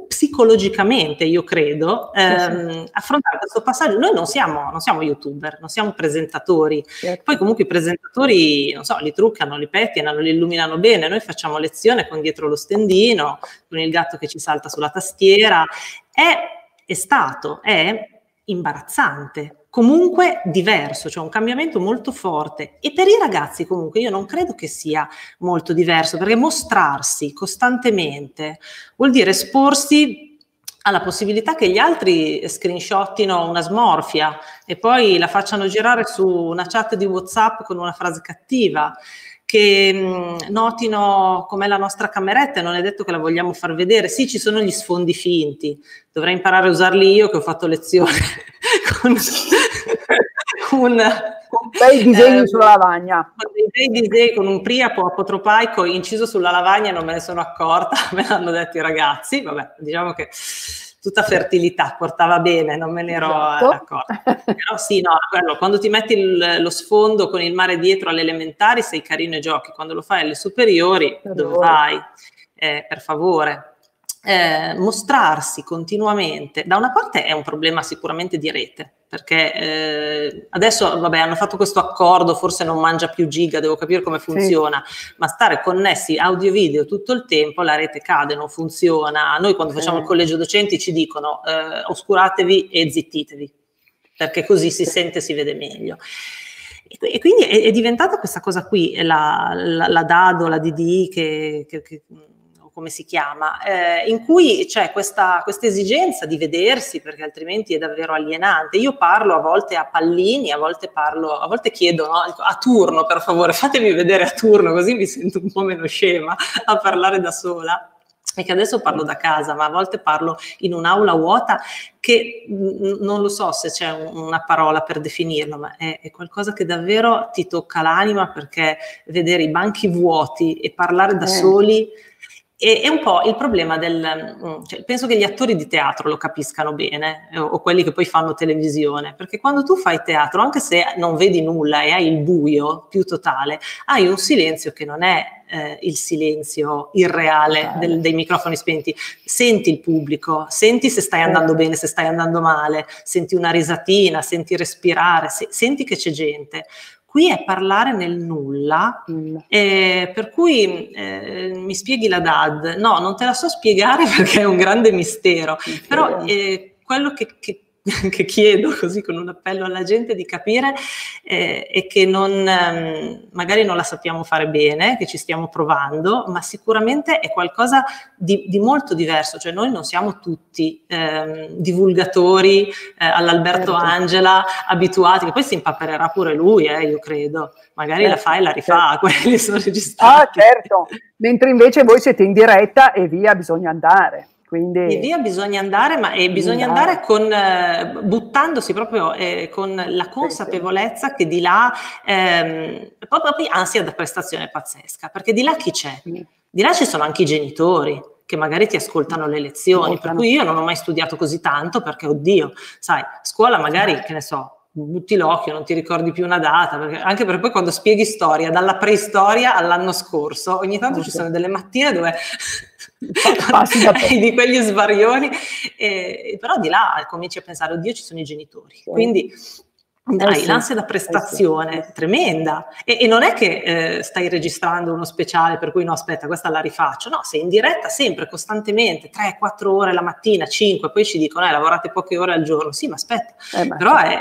psicologicamente, io credo, ehm, sì, sì. affrontare questo passaggio. Noi non siamo, non siamo youtuber, non siamo presentatori, certo. poi comunque i presentatori, non so, li truccano, li pettinano, li illuminano bene, noi facciamo lezione con dietro lo stendino, con il gatto che ci salta sulla tastiera, è, è stato, è imbarazzante, comunque diverso, cioè un cambiamento molto forte. E per i ragazzi comunque io non credo che sia molto diverso, perché mostrarsi costantemente vuol dire esporsi alla possibilità che gli altri screenshottino una smorfia e poi la facciano girare su una chat di WhatsApp con una frase cattiva, che mh, notino com'è la nostra cameretta e non è detto che la vogliamo far vedere. Sì, ci sono gli sfondi finti, dovrei imparare a usarli io che ho fatto lezione con un bei disegni eh, sulla lavagna, dei disegni con un priapo apotropaico inciso sulla lavagna, non me ne sono accorta, me l'hanno detto i ragazzi. Vabbè, diciamo che tutta fertilità, portava bene, non me ne ero esatto. accorta. Però sì, no, quello, quando ti metti il, lo sfondo con il mare dietro alle elementari sei carino e giochi, quando lo fai alle superiori per dove voi. vai? Eh, per favore. Eh, mostrarsi continuamente, da una parte è un problema sicuramente di rete, perché eh, adesso vabbè, hanno fatto questo accordo, forse non mangia più giga, devo capire come funziona, sì. ma stare connessi audio video tutto il tempo, la rete cade, non funziona. Noi quando facciamo sì. il collegio docenti ci dicono eh, oscuratevi e zittitevi, perché così si sì. sente e si vede meglio. E quindi è, è diventata questa cosa qui, la, la, la D A D o la D D che... che, che come si chiama, eh, in cui c'è questa, questa esigenza di vedersi, perché altrimenti è davvero alienante. Io parlo a volte a pallini, a volte parlo, a volte chiedo, no? a turno, per favore, fatemi vedere a turno, così mi sento un po' meno scema a parlare da sola. E che adesso parlo da casa, ma a volte parlo in un'aula vuota che non lo so se c'è un, una parola per definirlo, ma è, è qualcosa che davvero ti tocca l'anima, perché vedere i banchi vuoti e parlare da eh. soli... E, è un po' il problema del... Cioè, penso che gli attori di teatro lo capiscano bene, o, o quelli che poi fanno televisione, perché quando tu fai teatro, anche se non vedi nulla e hai il buio più totale, hai un silenzio che non è eh, il silenzio irreale del, dei microfoni spenti. Senti il pubblico, senti se stai andando bene, se stai andando male, senti una risatina, senti respirare, se, senti che c'è gente. Qui è parlare nel nulla, mm. eh, per cui eh, mi spieghi la D A D? No, non te la so spiegare perché è un grande mistero, mm. però eh, quello che, che, che chiedo, così con un appello alla gente di capire, eh, è che non, eh, magari non la sappiamo fare bene, che ci stiamo provando, ma sicuramente è qualcosa di, di molto diverso, cioè noi non siamo tutti eh, divulgatori eh, all'Alberto certo. Angela abituati, che poi si impapererà pure lui, eh, io credo, magari certo, la fa e la rifà, certo. quelli sono registrati. Ah certo, mentre invece voi siete in diretta e via, bisogna andare. Quindi, e via bisogna andare, ma e bisogna andare con, eh, buttandosi proprio eh, con la consapevolezza che di là, ehm, proprio ansia da prestazione pazzesca, perché di là chi c'è? Di là ci sono anche i genitori che magari ti ascoltano le lezioni, per cui io non ho mai studiato così tanto perché, oddio, sai, scuola magari, che ne so, butti l'occhio, non ti ricordi più una data, perché, anche per poi quando spieghi storia, dalla preistoria all'anno scorso, ogni tanto okay. ci sono delle mattine dove di quegli svarioni, eh, però di là cominci a pensare, oddio ci sono i genitori, okay. quindi dai, eh sì, l'ansia da prestazione eh sì. tremenda, e, e non è che eh, stai registrando uno speciale per cui no aspetta questa la rifaccio, no, sei in diretta sempre, costantemente, tre quattro ore la mattina, cinque, poi ci dicono eh, lavorate poche ore al giorno, sì ma aspetta eh beh, però è,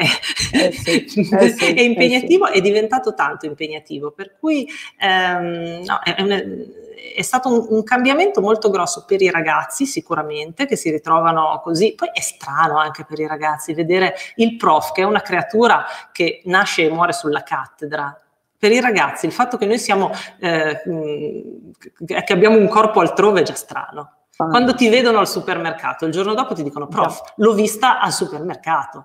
eh sì, eh sì, è impegnativo, eh sì. è diventato tanto impegnativo, per cui ehm, no, è, è un È stato un, un cambiamento molto grosso per i ragazzi sicuramente, che si ritrovano così. Poi è strano anche per i ragazzi vedere il prof, che è una creatura che nasce e muore sulla cattedra. Per i ragazzi il fatto che noi siamo, eh, che abbiamo un corpo altrove è già strano. Quando ti vedono al supermercato, il giorno dopo ti dicono prof, l'ho vista al supermercato.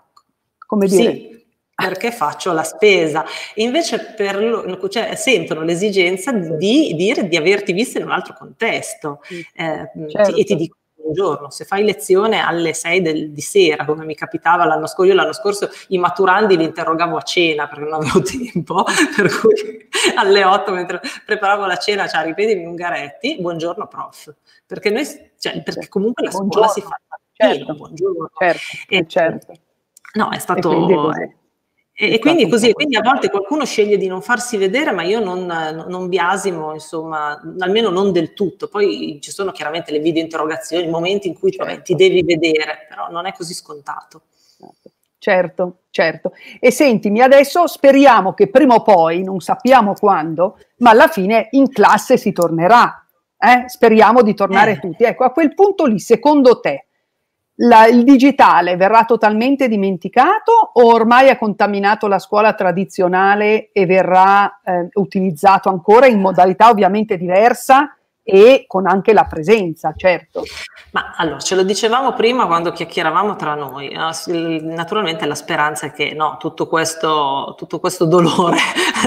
Come dire? Sì. Perché faccio la spesa, invece per lo, cioè, sentono l'esigenza di dire di averti visto in un altro contesto, eh, certo. ti, e ti dico un giorno, se fai lezione alle sei del, di sera, come mi capitava l'anno scorso, io l'anno scorso i maturandi li interrogavo a cena perché non avevo tempo, per cui alle otto mentre preparavo la cena, cioè ripetimi Ungaretti, buongiorno prof, perché, noi, cioè, perché comunque la scuola buongiorno. si fa al mattino, certo. buongiorno. Certo, e, certo. No, è stato... E, e quindi così, quindi a volte qualcuno sceglie di non farsi vedere, ma io non, non biasimo, insomma, almeno non del tutto. Poi ci sono chiaramente le video interrogazioni, momenti in cui certo. vabbè, ti devi vedere, però non è così scontato. Certo, certo. E sentimi, adesso speriamo che prima o poi, non sappiamo quando, ma alla fine in classe si tornerà. Eh? Speriamo di tornare eh. tutti. Ecco, a quel punto lì, secondo te, La, il digitale verrà totalmente dimenticato o ormai ha contaminato la scuola tradizionale e verrà eh, utilizzato ancora in modalità ovviamente diversa e con anche la presenza, certo. Ma allora, ce lo dicevamo prima quando chiacchieravamo tra noi, no? Naturalmente la speranza è che no, tutto questo, tutto questo dolore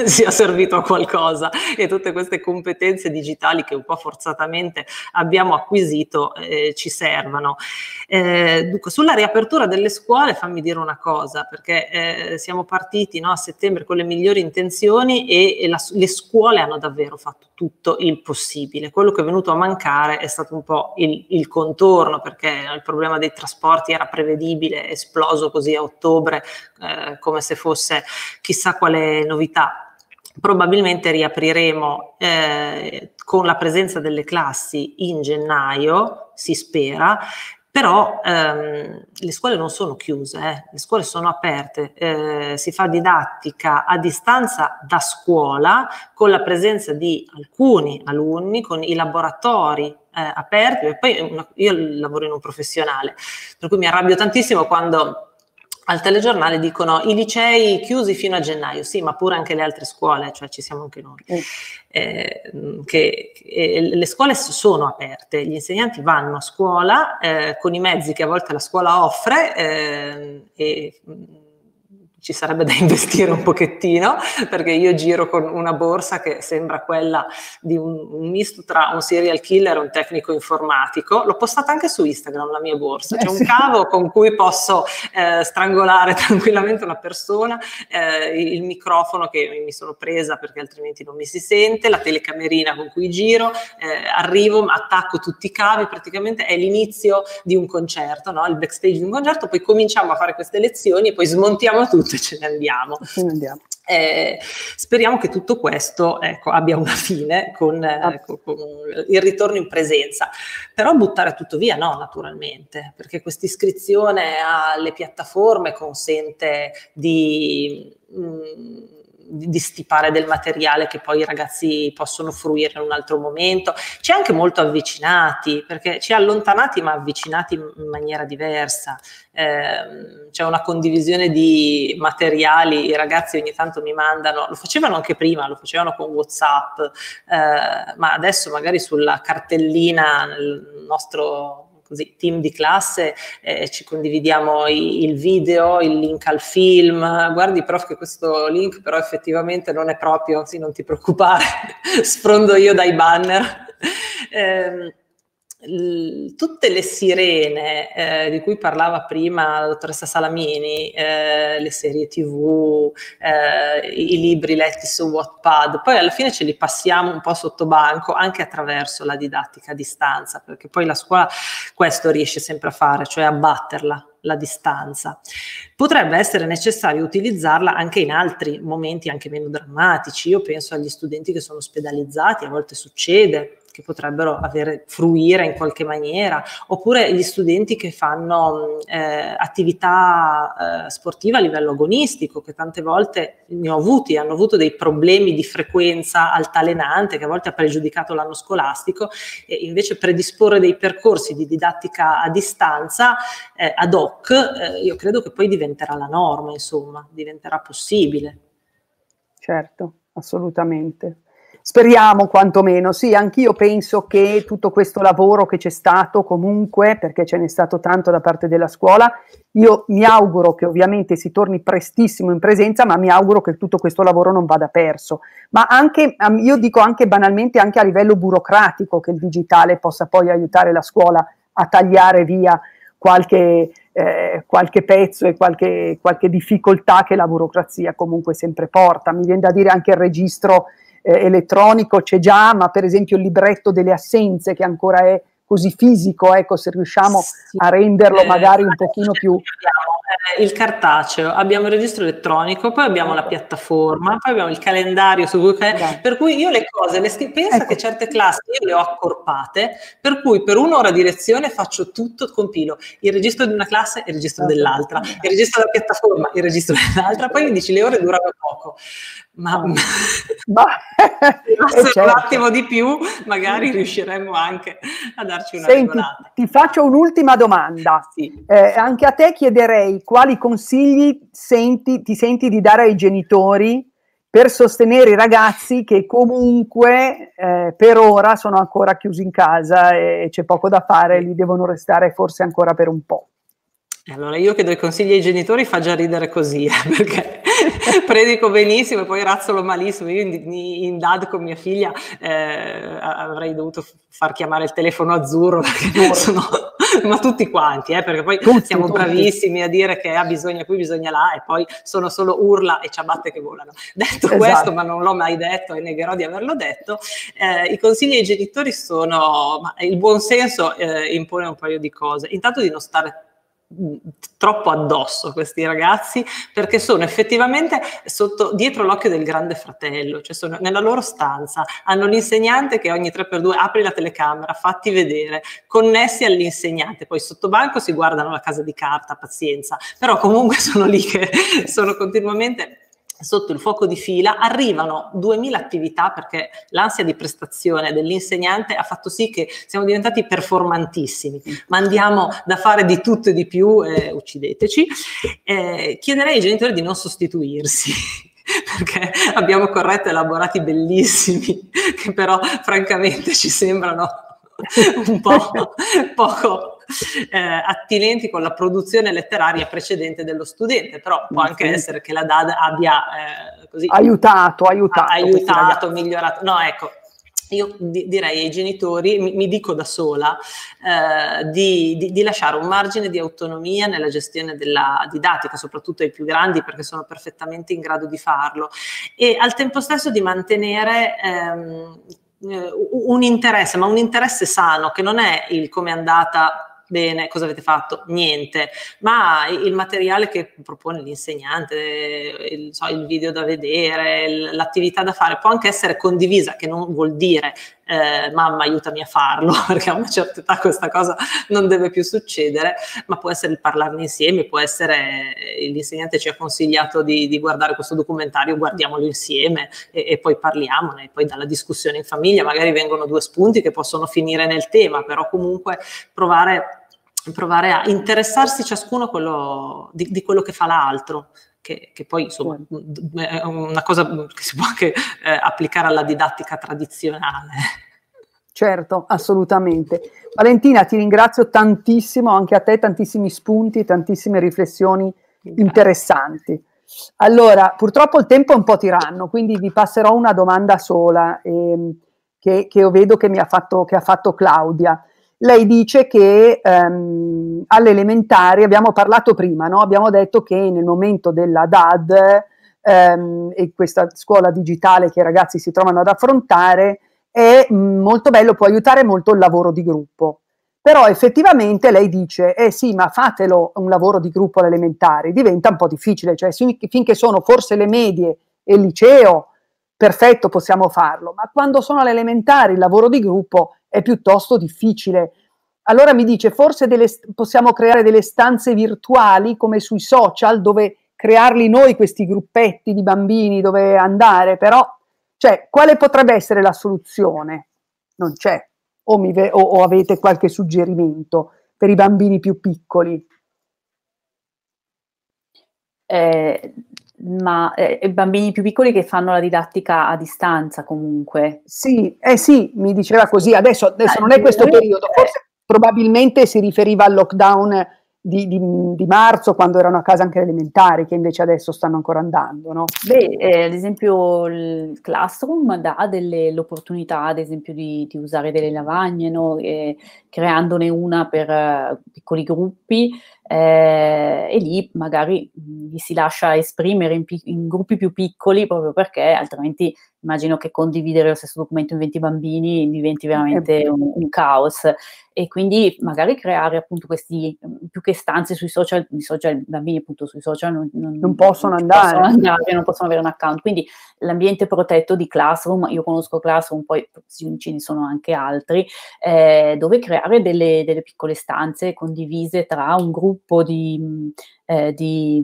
sia servito a qualcosa e tutte queste competenze digitali che un po' forzatamente abbiamo acquisito eh, ci servano. Eh, dunque, sulla riapertura delle scuole fammi dire una cosa, perché eh, siamo partiti, no, a settembre con le migliori intenzioni e, e la, le scuole hanno davvero fatto tutto il possibile. Quello che è venuto a mancare è stato un po' il, il contorno, perché il problema dei trasporti era prevedibile, esploso così a ottobre eh, come se fosse chissà quale novità. Probabilmente riapriremo eh, con la presenza delle classi in gennaio, si spera, però ehm, le scuole non sono chiuse, eh. Le scuole sono aperte, eh, si fa didattica a distanza da scuola con la presenza di alcuni alunni, con i laboratori eh, aperti, e poi io lavoro in un professionale, per cui mi arrabbio tantissimo quando al telegiornale dicono i licei chiusi fino a gennaio, sì, ma pure anche le altre scuole, cioè ci siamo anche noi. Mm. Eh, che, che le scuole sono aperte, gli insegnanti vanno a scuola eh, con i mezzi che a volte la scuola offre eh, e ci sarebbe da investire un pochettino, perché io giro con una borsa che sembra quella di un, un misto tra un serial killer e un tecnico informatico. L'ho postata anche su Instagram, la mia borsa. C'è eh, un sì. cavo con cui posso eh, strangolare tranquillamente una persona, eh, il microfono che mi sono presa perché altrimenti non mi si sente, la telecamerina con cui giro, eh, arrivo, attacco tutti i cavi, praticamente è l'inizio di un concerto, no? Il backstage di un concerto, poi cominciamo a fare queste lezioni e poi smontiamo tutto e ce ne andiamo. Ce ne andiamo. Eh, speriamo che tutto questo, ecco, abbia una fine con, eh, con, con il ritorno in presenza, però buttare tutto via no, naturalmente, perché questa iscrizione alle piattaforme consente di... Mh, di stipare del materiale che poi i ragazzi possono fruire in un altro momento. Ci è anche molto avvicinati, perché ci ha allontanati ma avvicinati in maniera diversa. Eh, c'è una condivisione di materiali, i ragazzi ogni tanto mi mandano, lo facevano anche prima, lo facevano con WhatsApp, eh, ma adesso magari sulla cartellina nel nostro... così, team di classe, eh, ci condividiamo i, il video, il link al film, guardi prof che questo link però effettivamente non è proprio, sì, non ti preoccupare, sfrondo io dai banner. Eh, tutte le sirene eh, di cui parlava prima la dottoressa Salamini, eh, le serie tv, eh, i libri letti su Wattpad, poi alla fine ce li passiamo un po' sotto banco anche attraverso la didattica a distanza, perché poi la scuola questo riesce sempre a fare, cioè a batterla la distanza. Potrebbe essere necessario utilizzarla anche in altri momenti anche meno drammatici. Io penso agli studenti che sono ospedalizzati, a volte succede che potrebbero avere, fruire in qualche maniera, oppure gli studenti che fanno eh, attività eh, sportiva a livello agonistico, che tante volte ne ho avuti, hanno avuto dei problemi di frequenza altalenante che a volte ha pregiudicato l'anno scolastico, e invece predisporre dei percorsi di didattica a distanza eh, ad hoc, eh, io credo che poi diventerà la norma, insomma, diventerà possibile. Certo, assolutamente. Speriamo quantomeno, sì, anch'io penso che tutto questo lavoro che c'è stato comunque, perché ce n'è stato tanto da parte della scuola, io mi auguro che ovviamente si torni prestissimo in presenza, ma mi auguro che tutto questo lavoro non vada perso. Ma anche, io dico anche banalmente, anche a livello burocratico, che il digitale possa poi aiutare la scuola a tagliare via qualche, eh, qualche pezzo e qualche, qualche difficoltà che la burocrazia comunque sempre porta. Mi viene da dire anche il registro Eh, elettronico c'è già, ma per esempio il libretto delle assenze che ancora è così fisico, ecco, se riusciamo sì, a renderlo magari eh, un pochino più... Abbiamo, eh, il cartaceo, abbiamo il registro elettronico, poi abbiamo la piattaforma, poi abbiamo il calendario, su cui, eh, per cui io le cose, le penso ecco. che certe classi io le ho accorpate, per cui per un'ora di lezione faccio tutto, compilo il registro di una classe e il registro dell'altra, il registro della piattaforma, il registro dell'altra, poi mi dici le ore durano poco. Ma, ma, ma se certo. un attimo di più magari riusciremmo anche a darci una regolata. Ti faccio un'ultima domanda, sì. eh, anche a te chiederei quali consigli senti, ti senti di dare ai genitori per sostenere i ragazzi che comunque eh, per ora sono ancora chiusi in casa e c'è poco da fare, li devono restare forse ancora per un po'. Allora io che do i consigli ai genitori fa già ridere così, eh, perché predico benissimo e poi razzolo malissimo. Io in, in D A D con mia figlia eh, avrei dovuto far chiamare il telefono azzurro, perché sono, ma tutti quanti, eh, perché poi tutti, siamo tutti bravissimi a dire che ha bisogno qui, bisogna là, e poi sono solo urla e ciabatte che volano. Detto esatto. Questo, ma non l'ho mai detto e negherò di averlo detto, eh, i consigli ai genitori sono, ma il buonsenso eh, impone un paio di cose. Intanto di non stare troppo addosso a questi ragazzi, perché sono effettivamente sotto, dietro l'occhio del Grande Fratello, cioè sono nella loro stanza, hanno l'insegnante che ogni tre per due apri la telecamera, fatti vedere, connessi all'insegnante, poi sotto banco si guardano la casa di carta, pazienza, però comunque sono lì che sono continuamente sotto il fuoco di fila, arrivano duemila attività perché l'ansia di prestazione dell'insegnante ha fatto sì che siamo diventati performantissimi, ma andiamo da fare di tutto e di più, eh, uccideteci. Eh, chiederei ai genitori di non sostituirsi, perché abbiamo corretto elaborati bellissimi, che però francamente ci sembrano un po' poco Eh, attinenti con la produzione letteraria precedente dello studente, però può anche essere che la D A D abbia eh, così, aiutato, aiutato, aiutato migliorato. No, ecco, io di direi ai genitori, mi, mi dico da sola, eh, di, di, di lasciare un margine di autonomia nella gestione della didattica, soprattutto ai più grandi, perché sono perfettamente in grado di farlo, e al tempo stesso di mantenere ehm, un interesse, ma un interesse sano, che non è il come è andata, bene, cosa avete fatto? Niente. Ma il materiale che propone l'insegnante, il, so, il video da vedere, l'attività da fare, può anche essere condivisa, che non vuol dire eh, mamma aiutami a farlo, perché a una certa età questa cosa non deve più succedere, ma può essere il parlarne insieme, può essere l'insegnante ci ha consigliato di, di guardare questo documentario, guardiamolo insieme e, e poi parliamone, e poi dalla discussione in famiglia magari vengono due spunti che possono finire nel tema, però comunque provare... provare a interessarsi ciascuno quello, di, di quello che fa l'altro, che, che poi insomma è una cosa che si può anche eh, applicare alla didattica tradizionale. Certo, assolutamente. Valentina, ti ringrazio tantissimo, anche a te, tantissimi spunti, tantissime riflessioni interessanti. Allora, purtroppo il tempo è un po' tiranno, quindi vi passerò una domanda sola ehm, che, che io vedo che mi ha fatto, che ha fatto Claudia. Lei dice che ehm, alle elementari, abbiamo parlato prima, no? Abbiamo detto che nel momento della D A D ehm, e questa scuola digitale che i ragazzi si trovano ad affrontare è mh, molto bello, può aiutare molto il lavoro di gruppo. Però effettivamente lei dice, eh sì, ma fatelo un lavoro di gruppo alle elementari, diventa un po' difficile, cioè finché sono forse le medie e il liceo, perfetto, possiamo farlo, ma quando sono alle elementari il lavoro di gruppo è piuttosto difficile. Allora mi dice, forse delle, possiamo creare delle stanze virtuali come sui social, dove crearli noi questi gruppetti di bambini dove andare, però cioè, quale potrebbe essere la soluzione? Non c'è, o, mi ve, o, o avete qualche suggerimento per i bambini più piccoli? Eh... Ma i eh, bambini più piccoli che fanno la didattica a distanza comunque. Sì, eh sì, mi diceva così, adesso, adesso ah, non è questo periodo, forse eh. probabilmente si riferiva al lockdown di, di, di marzo, quando erano a casa anche elementari, che invece adesso stanno ancora andando, no? Beh, eh, ad esempio il Classroom dà l'opportunità, ad esempio, di, di usare delle lavagne, no? Eh, creandone una per uh, piccoli gruppi, Eh, e lì magari vi si lascia esprimere in, in gruppi più piccoli, proprio perché altrimenti immagino che condividere lo stesso documento in venti bambini diventi veramente un, un caos, e quindi magari creare appunto questi, più che stanze sui social, i social, i bambini appunto sui social non, non, non, possono, non andare. possono andare, non possono avere un account, quindi l'ambiente protetto di Classroom, io conosco Classroom, poi ce ne sono anche altri, eh, dove creare delle, delle piccole stanze condivise tra un gruppo Di, eh, di,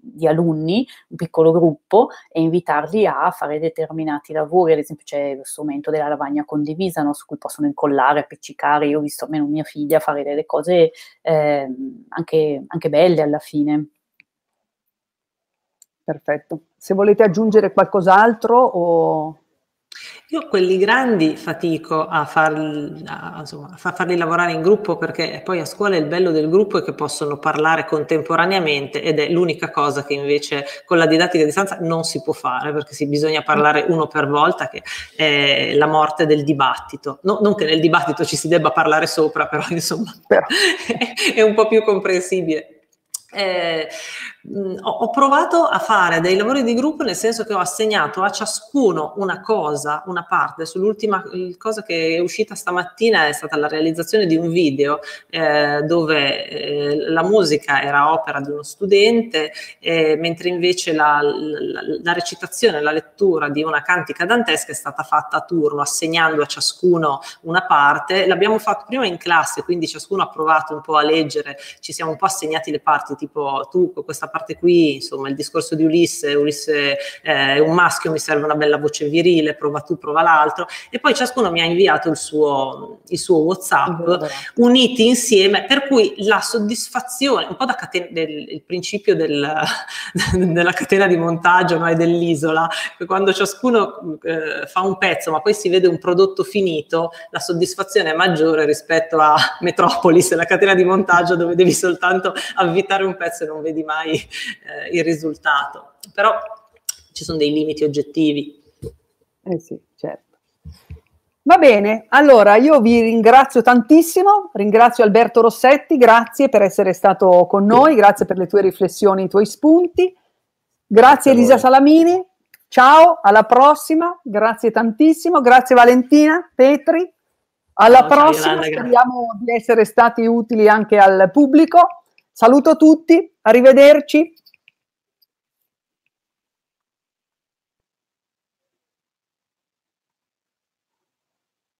di alunni, un piccolo gruppo, e invitarli a fare determinati lavori. Ad esempio c'è lo strumento della lavagna condivisa, no? Su cui possono incollare, appiccicare. Io ho visto almeno mia figlia fare delle cose eh, anche, anche belle alla fine. Perfetto. Se volete aggiungere qualcos'altro o... Io quelli grandi fatico a, farli, a, insomma, a farli lavorare in gruppo, perché poi a scuola il bello del gruppo è che possono parlare contemporaneamente, ed è l'unica cosa che invece con la didattica a distanza non si può fare, perché si bisogna parlare uno per volta, che è la morte del dibattito. No, non che nel dibattito ci si debba parlare sopra, però insomma però. È un po' più comprensibile. Eh, mh, ho, ho provato a fare dei lavori di gruppo, nel senso che ho assegnato a ciascuno una cosa, una parte. Sull'ultima cosa che è uscita stamattina è stata la realizzazione di un video eh, dove eh, la musica era opera di uno studente, eh, mentre invece la, la, la recitazione, la lettura di una cantica dantesca è stata fatta a turno, assegnando a ciascuno una parte. L'abbiamo fatto prima in classe, quindi ciascuno ha provato un po' a leggere, ci siamo un po' assegnati le parti, tipo tu con questa parte qui, insomma il discorso di Ulisse, Ulisse eh, è un maschio, mi serve una bella voce virile, prova tu, prova l'altro, e poi ciascuno mi ha inviato il suo, il suo WhatsApp, mm-hmm. uniti insieme, per cui la soddisfazione, un po' da catena, del, il principio del, della catena di montaggio, no? E dell'isola, che quando ciascuno eh, fa un pezzo ma poi si vede un prodotto finito, la soddisfazione è maggiore rispetto a Metropolis, la catena di montaggio dove devi soltanto avvitare un pezzo e non vedi mai eh, il risultato. Però ci sono dei limiti oggettivi. Eh sì, certo. Va bene, allora io vi ringrazio tantissimo, ringrazio Alberto Rossetti, grazie per essere stato con noi, grazie per le tue riflessioni, i tuoi spunti, grazie Elisa Salamini, ciao, alla prossima, grazie tantissimo, grazie Valentina Petri, alla prossima, speriamo di essere stati utili anche al pubblico. Saluto tutti, arrivederci.